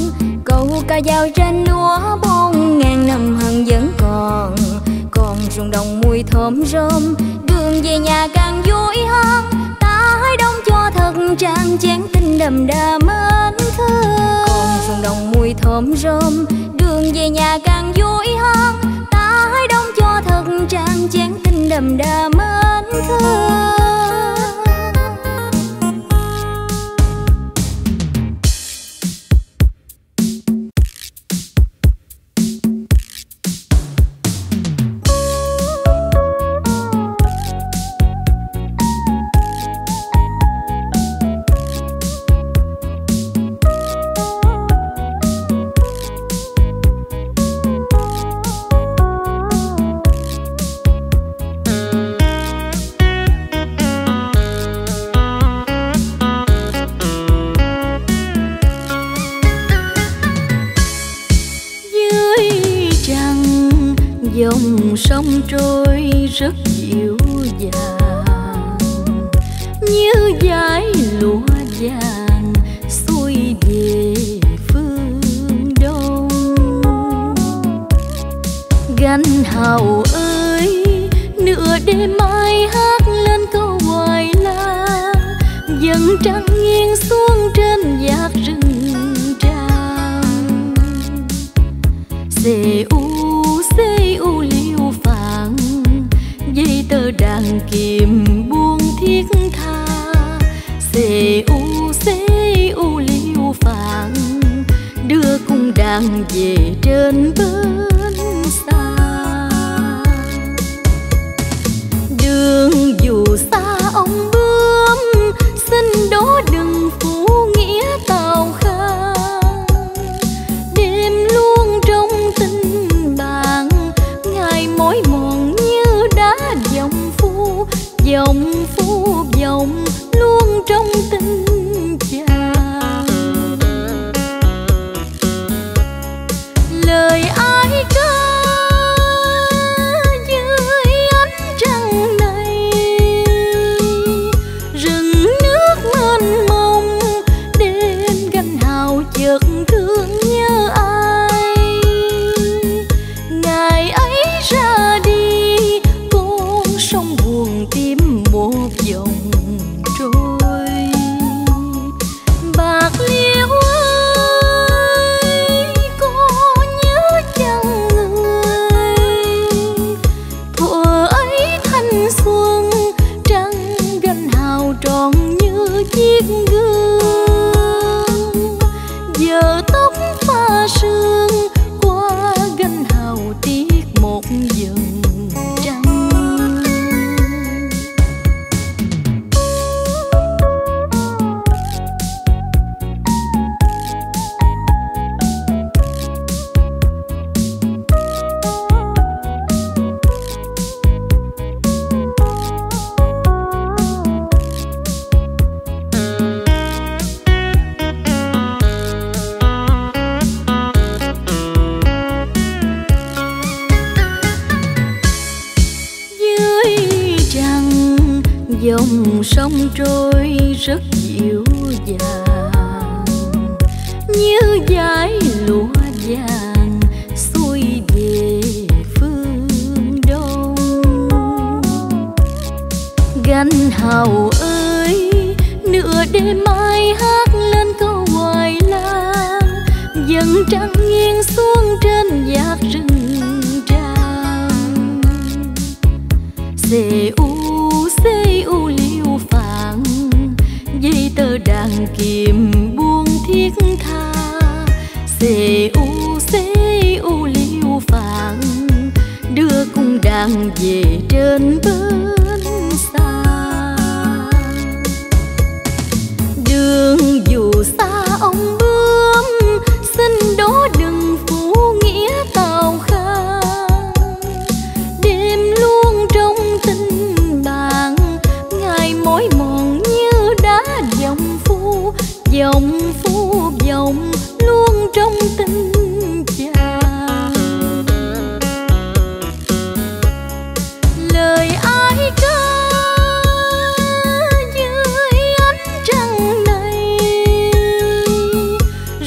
câu ca dao trên lúa bông, ngàn năm hơn vẫn còn. Còn ruộng đồng mùi thơm rơm, đường về nhà càng vui hơn, ta hãy đông cho thật tràn chén tình đầm đà mến thương. Còn ruộng đồng mùi thơm rơm, đường về nhà càng vui hơn, ta hãy đông cho thật tràn chén tình đầm đà mến thương. Sông trôi rất dịu dàng như dải lụa vàng xuôi về phương đông. Gánh hào ơi nửa đêm mai hát lên câu hoài la, dần trăng nghiêng xuống trên vạt rừng tràm. Xê u xê u phản dây tơ đàn kìm buông thiết tha, xê u xê u liêu phản đưa cung đàn về trên bến xa. Đường dù xa ông bướm xin đố đừng phụ nghĩa tàu khá, đêm luôn trong tình bạn mối mòn như đá dòng phu dòng phu dòng luôn trong tình chàng. Lời ai ca dưới ánh trăng này sông trôi rất dịu dàng như dải lụa vàng xuôi về phương đông. Gánh hào ơi, nửa đêm mai hát lên câu hoài lang, dần trăng nghiêng xuống trên vạt rừng tràm. Xê u xê u liêu phạn, dây tơ đàn kìm buông thiết tha. Xê u xê u liêu phạn, đưa cung đàn về trên bến xa. Đường dù xa ông bướm, xin đó đừng phủ nghĩa tào khang. Đêm luôn trong tình bạn, ngày mỏi mòn như đá dòng phu, dòng phu dòng luôn trong tình chàng. Lời ai ca trăng này,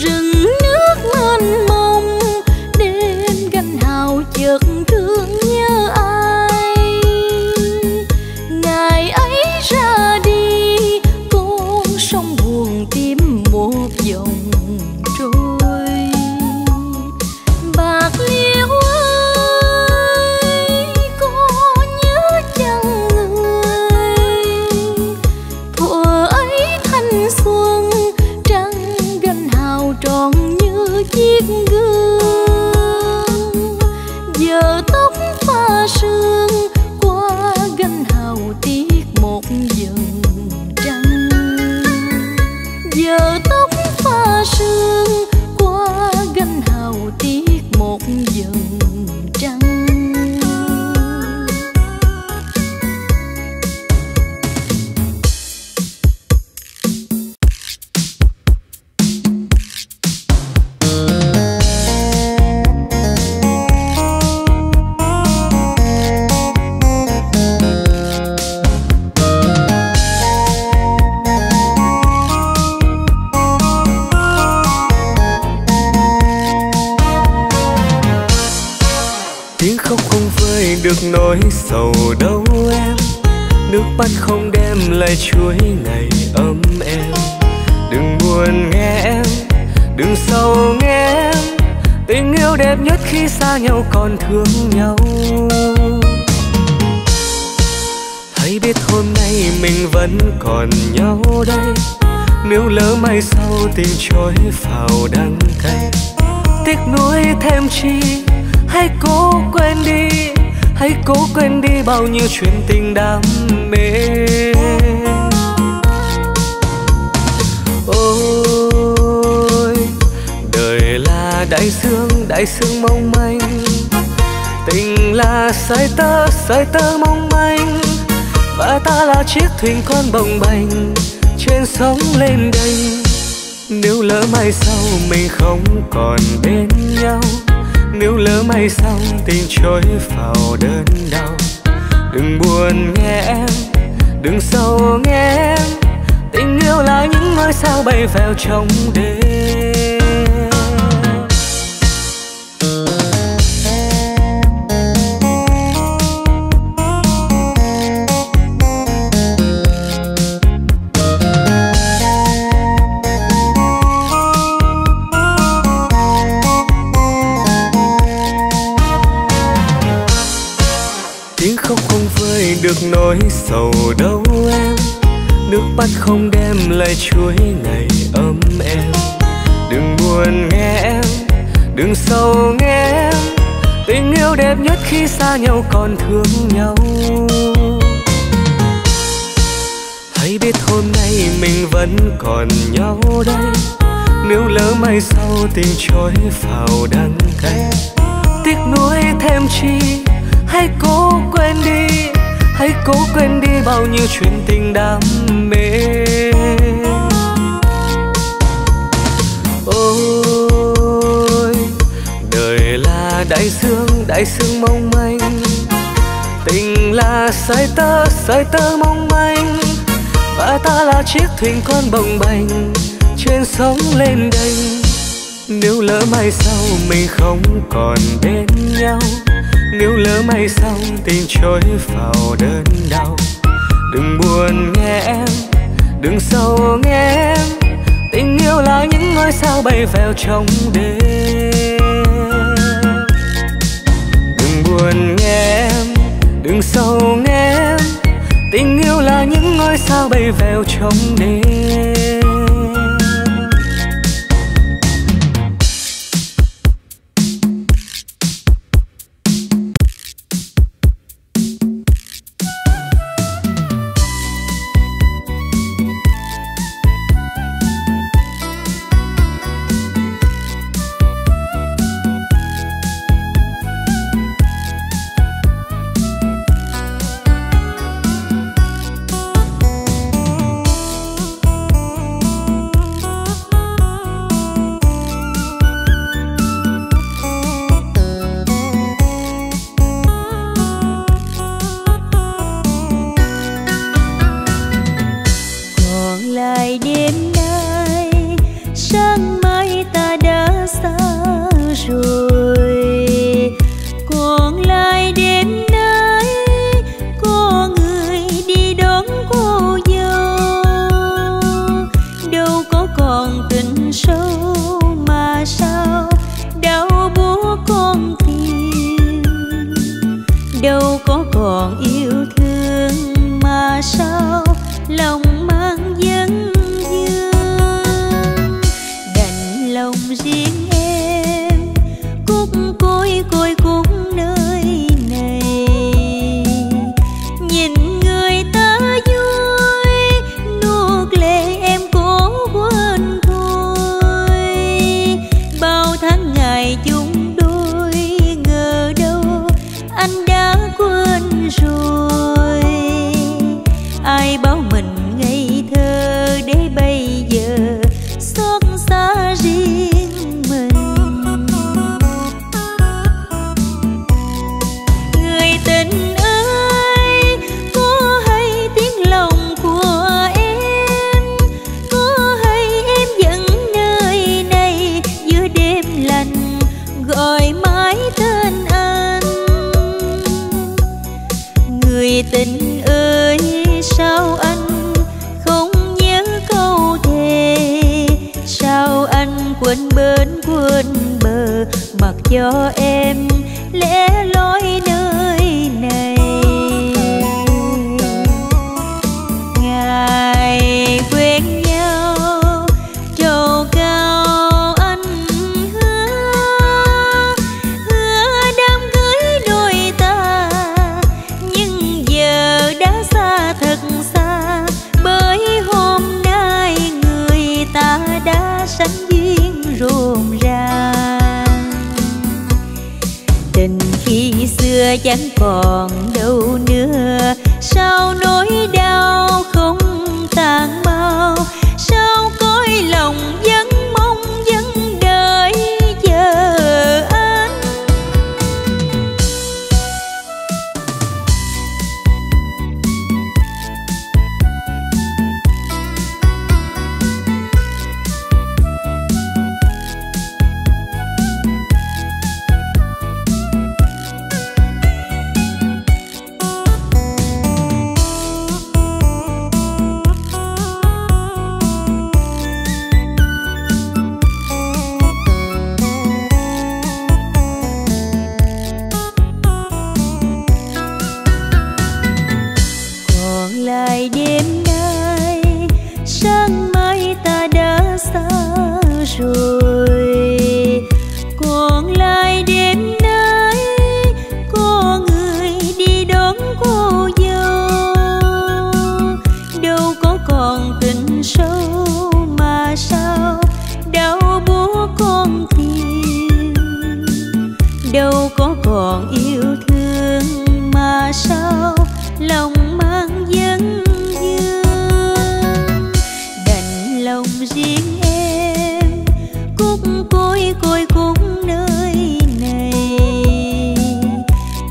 rừng nước mênh mông, đêm gánh hào chợt thương nhớ ai. Ngày ấy ra đi, con sông buồn tìm một dòng trôi. Bạc liêu ơi, có nhớ chăng người thuở ấy xuân, trăng gánh hào tròn như chiếc gương. Giờ tóc pha sương qua gánh hào tiếc một dần trăng. Giờ tóc pha sương qua gánh hào tiếc một dần trăng. Nỗi sầu đâu em, nước mắt không đem lại chuối ngày ấm em. Đừng buồn nghe em, đừng sầu nghe em, tình yêu đẹp nhất khi xa nhau còn thương nhau. Hãy biết hôm nay mình vẫn còn nhau đây, nếu lỡ mai sau tình trôi phào đắng cay. Tiếc nuối thêm chi, hãy cố quên đi, hãy cố quên đi bao nhiêu chuyện tình đam mê. Ôi, đời là đại dương, đại dương mong manh. Tình là sợi tơ, sợi tơ mong manh. Và ta là chiếc thuyền con bồng bềnh trên sóng lên đây. Nếu lỡ mai sau mình không còn bên nhau, nếu lỡ may xong tình trôi phào đớn đau. Đừng buồn nghe em, đừng sầu nghe em, tình yêu là những ngôi sao bay vào trong đêm. Được nỗi sầu đâu em, nước mắt không đem lại chuối ngày ấm em. Đừng buồn nghe em, đừng sầu nghe em, tình yêu đẹp nhất khi xa nhau còn thương nhau. Hãy biết hôm nay mình vẫn còn nhau đây, nếu lỡ mai sau tình trôi phào đắng cay. Tiếc nuối thêm chi, hãy cố quên đi, hãy cố quên đi bao nhiêu chuyện tình đam mê. Ôi, đời là đại dương, đại dương mong manh. Tình là sợi tơ, sợi tơ mong manh. Vợ ta là chiếc thuyền con bồng bềnh trên sóng lên đây. Nếu lỡ mai sau mình không còn bên nhau, nếu lỡ mai sau tình trôi vào đớn đau, đừng buồn nghe em, đừng sầu nghe em. Tình yêu là những ngôi sao bay vào trong đêm. Đừng buồn nghe em, đừng sầu nghe em. Tình yêu là những ngôi sao bay vào trong đêm. Chẳng còn đâu nữa, sao nỗi đau không tan mau, sao cõi lòng vẫn mong vẫn đợi chờ anh.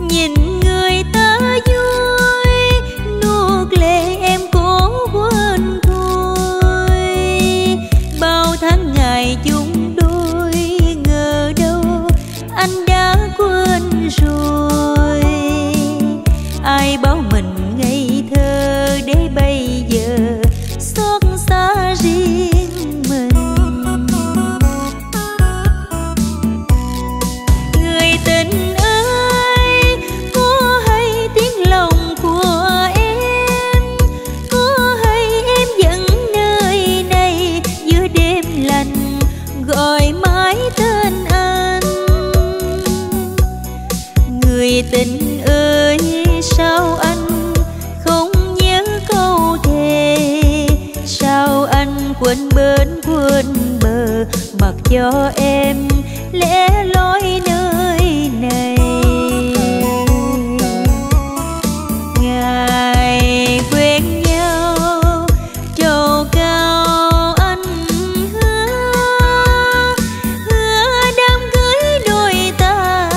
Người ta vui nuốt lệ em cố quên tên anh. Người tình ơi sao anh không nhớ câu thề, sao anh quên bến quên bờ mặc cho em lẻ loi nơi này. Ngày quen nhau trầu cao anh hứa, hứa đám cưới đôi ta,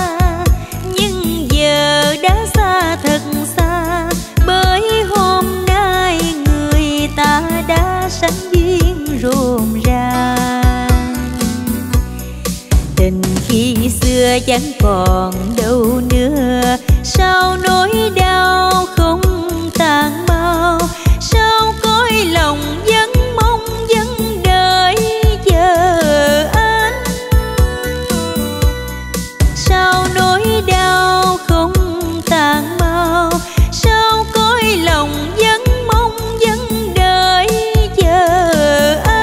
nhưng giờ đã xa thật xa, bởi hôm nay người ta đã sanh duyên rộn ràng. Tình khi xưa chẳng còn đâu nữa, sao nỗi đau không tàn mau, sao cõi lòng vẫn mong vẫn đợi chờ anh. Sao nỗi đau không tàn mau, sao cõi lòng vẫn mong vẫn đợi chờ anh.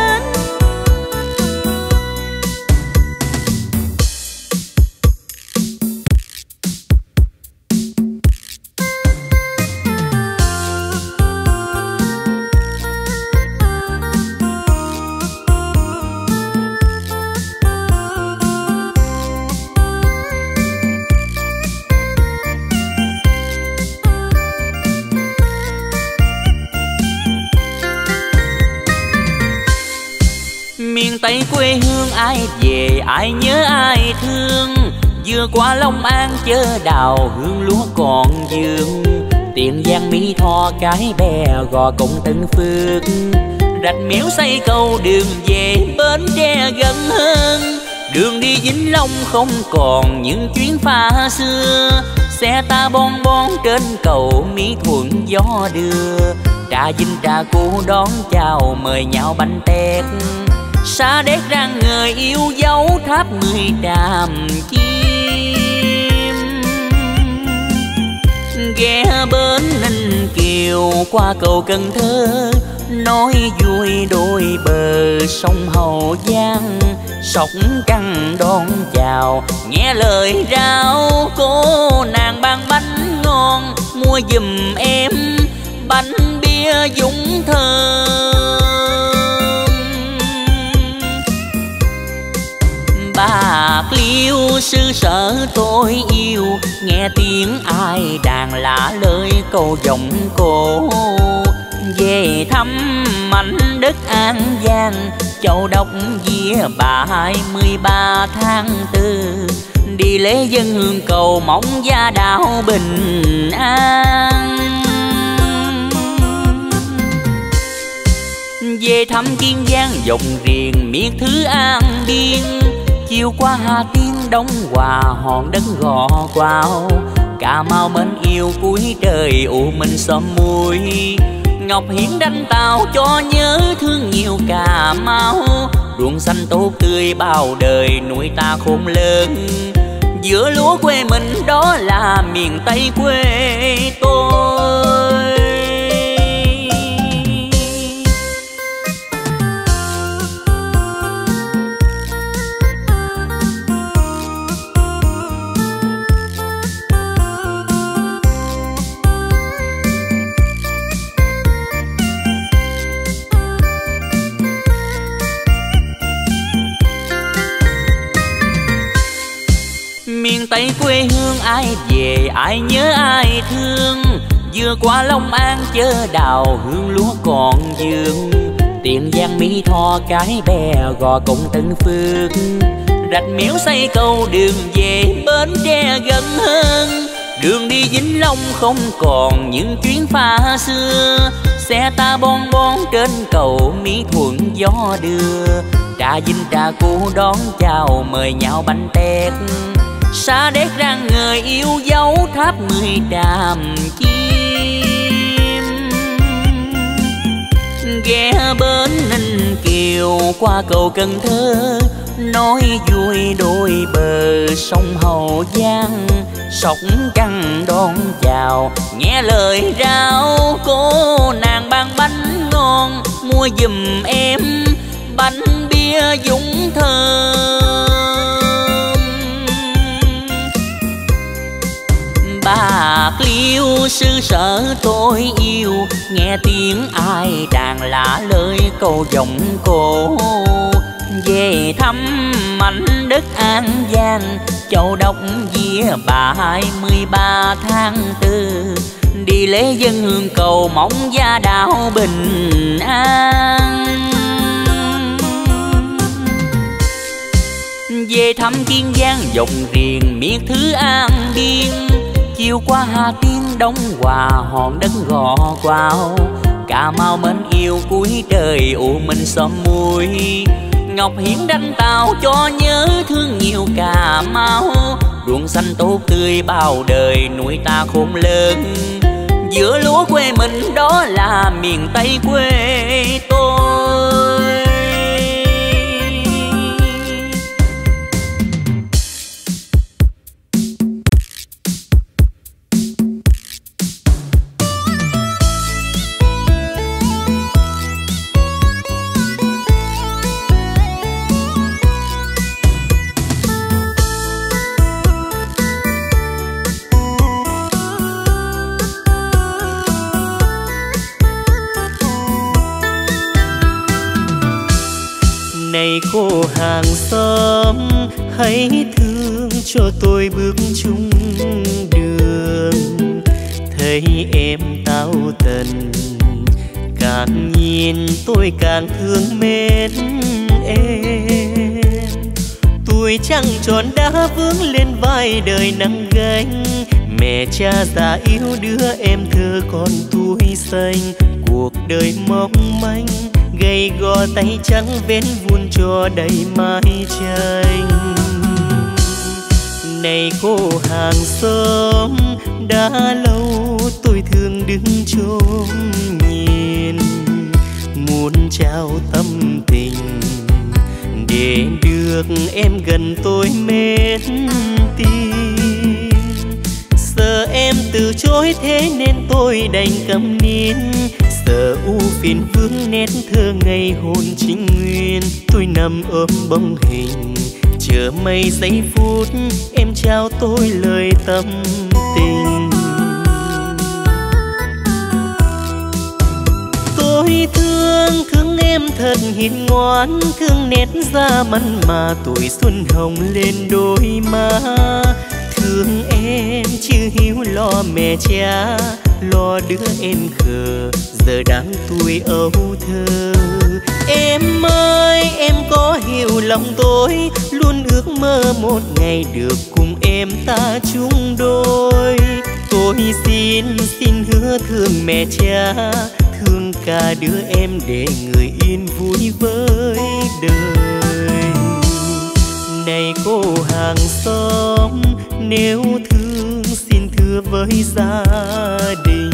Miền Tây quê hương ai về, ai nhớ ai thương. Vừa qua Long An chớ đào, hương lúa còn vương. Tiền Giang Mỹ Tho Cái Bè, Gò Công Tân Phước. Rạch Miễu xây cầu đường về, Bến Tre gần hơn. Đường đi Vĩnh Long không còn những chuyến pha xưa. Xe ta bon bon trên cầu, Mỹ Thuận gió đưa. Trà Vinh trà cũ đón chào, mời nhau bánh tét. Xa đét ra người yêu dấu, tháp mười đàm chim. Ghé bến Ninh Kiều, qua cầu Cần Thơ, nói vui đôi bờ sông Hậu Giang. Sóc Trăng đón chào, nghe lời rao, cô nàng bán bánh ngon, mua giùm em bánh bia Dũng Thơm. Bạc Liêu xứ sở tôi yêu, nghe tiếng ai đàn lạ lời câu giọng cổ. Về thăm mảnh đất An Giang, Châu Đốc Vía Bà hai mươi ba tháng tư. Đi lễ dân hương cầu mong gia đạo bình an. Về thăm Kiên Giang dòng riêng, miệt thứ An Biên. Chiều qua Hà Tiên Đông Hòa, hòn đất Gò Quao. Cà Mau mến yêu cuối trời, u minh xóm muối. Ngọc Hiển đánh tàu cho nhớ thương nhiều Cà Mau. Ruộng xanh tốt tươi bao đời, nuôi ta khôn lớn. Giữa lúa quê mình đó là miền Tây quê tôi. Miền Tây quê hương ai về, ai nhớ ai thương. Vừa qua Long An chớ đào, hương lúa còn vương. Tiền Giang Mỹ Tho Cái Bè, Gò Công Tân Phước. Rạch Miễu xây cầu đường về, Bến Tre gần hơn. Đường đi Vĩnh Long không còn những chuyến pha xưa. Xe ta bon bon trên cầu, Mỹ Thuận gió đưa. Trà Vinh trà cũ đón chào, mời nhau bánh tét. Xa đét ra người yêu dấu, tháp mười đàm chim. Ghé bến Ninh Kiều, qua cầu Cần Thơ, nói vui đôi bờ sông Hậu Giang. Sóc Trăng đón chào, nghe lời rao, cô nàng bán bánh ngon, mua giùm em bánh bia Dũng Thơm. yêu xứ sở tôi yêu, nghe tiếng ai đàn lạ lời câu giọng cổ. Về thăm mảnh đất An Giang, Châu Đốc Vía Bà hai mươi ba tháng tư, đi lễ dân hương cầu mong gia đạo bình an. Về thăm Kiên Giang dòng riền miệt thứ an biên, chiều qua Hà Tiên Đông Hòa hòn đất Gò Quao. Cà Mau mến yêu cuối trời u minh xóm muối, Ngọc Hiển đánh tàu cho nhớ thương nhiều Cà Mau. Ruộng xanh tốt tươi bao đời nuôi ta khôn lớn, giữa lúa quê mình đó là miền Tây quê tôi. Này cô hàng xóm hãy thương cho tôi bước chung đường, thấy em tao tần càng nhìn tôi càng thương mến em. Tuổi trăng tròn đã vướng lên vai đời nắng gánh, mẹ cha già yêu đưa em thơ con tuổi xanh. Cuộc đời mong manh gầy gò tay trắng vén vun cho đầy mái tranh. Này cô hàng xóm đã lâu tôi thường đứng chốn nhìn, muốn trao tâm tình để được em gần tôi mến tin. Sợ em từ chối thế nên tôi đành câm nín, giờ u phiền vương nét thơ ngày hồn chính nguyên. Tôi nằm ôm bóng hình chờ mấy giây phút em trao tôi lời tâm tình. Tôi thương thương em thật hiền ngoan, thương nét da mặn mà tuổi xuân hồng lên đôi má. Thương em chưa hiếu lo mẹ cha, lo đứa em khờ giờ đáng tuổi ấu thơ. Em ơi em có hiểu lòng tôi, luôn ước mơ một ngày được cùng em ta chung đôi. Tôi xin xin hứa thương mẹ cha, thương cả đứa em để người yên vui với đời. Này cô hàng xóm nếu thương xin thưa với gia đình,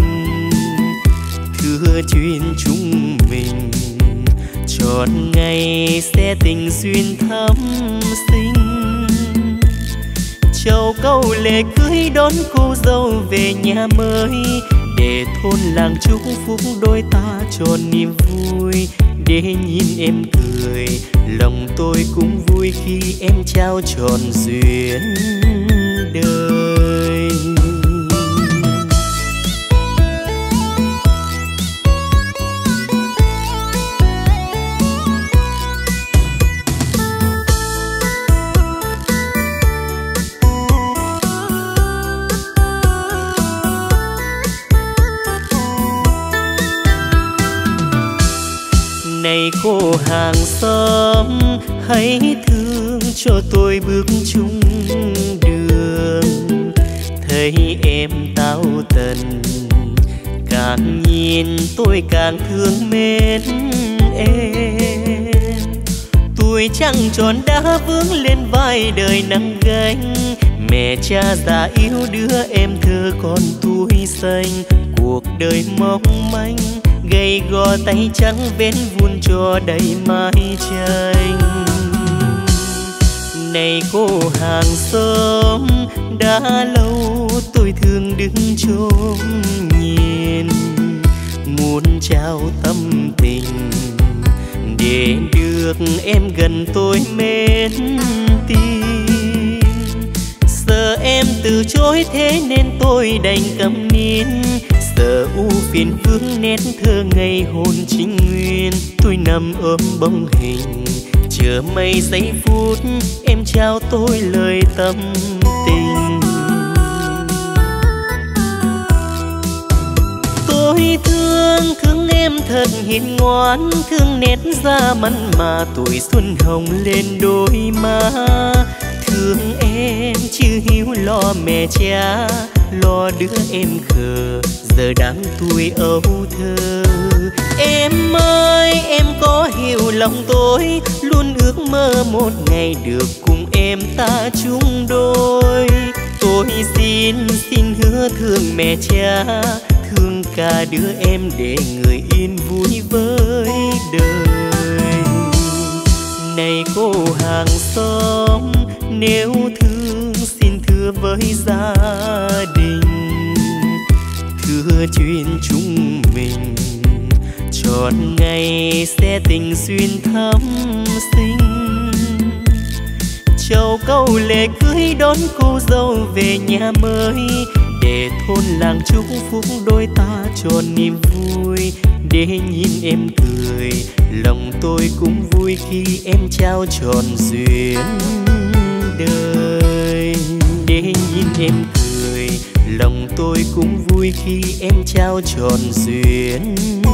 thưa chuyện chúng mình chọn ngày sẽ tình duyên thắm sinh. Châu câu lễ cưới đón cô dâu về nhà mới, để thôn làng chúc phúc đôi ta tròn niềm vui. Để nhìn em cười lòng tôi cũng vui khi em trao tròn duyên đời. Này cô hàng xóm hãy thương cho tôi bước chung đường, thấy em tao tần càng nhìn tôi càng thương mến em. Tuổi trăng tròn đã vướng lên vai đời nắng gánh, mẹ cha già yêu đưa em thơ con tuổi xanh. Cuộc đời mong manh gầy gò tay trắng vén vun cho đầy mái tranh. Này cô hàng xóm đã lâu tôi thường đứng chốn nhìn, muốn trao tâm tình để được em gần tôi mến tin. Giờ em em từ chối, thế nên tôi đành câm nín. Giờ u phiền phương nét thơ ngày hồn chính nguyên, tôi nằm ôm bóng hình chờ mấy giây phút em trao tôi lời tâm tình. Tôi thương thương em thật hiền ngoan, thương nét da mặn mà tuổi xuân hồng lên đôi má. Thương em chứ hiếu lo mẹ cha, lo đứa em khờ giờ đang tuổi ấu thơ. Em ơi em có hiểu lòng tôi, luôn ước mơ một ngày được cùng em ta chung đôi. Tôi xin xin hứa thương mẹ cha, thương cả đứa em để người yên vui với đời. Này cô hàng xóm, nếu thương xin thưa với gia đình, thưa chuyện chúng mình trọn ngày sẽ tình xuyên thắm sinh. Châu câu lễ cưới đón cô dâu về nhà mới, để thôn làng chúc phúc đôi ta tròn niềm vui. Để nhìn em cười, lòng tôi cũng vui khi em trao tròn duyên đời. Để nhìn em cười, lòng tôi cũng vui khi em trao tròn duyên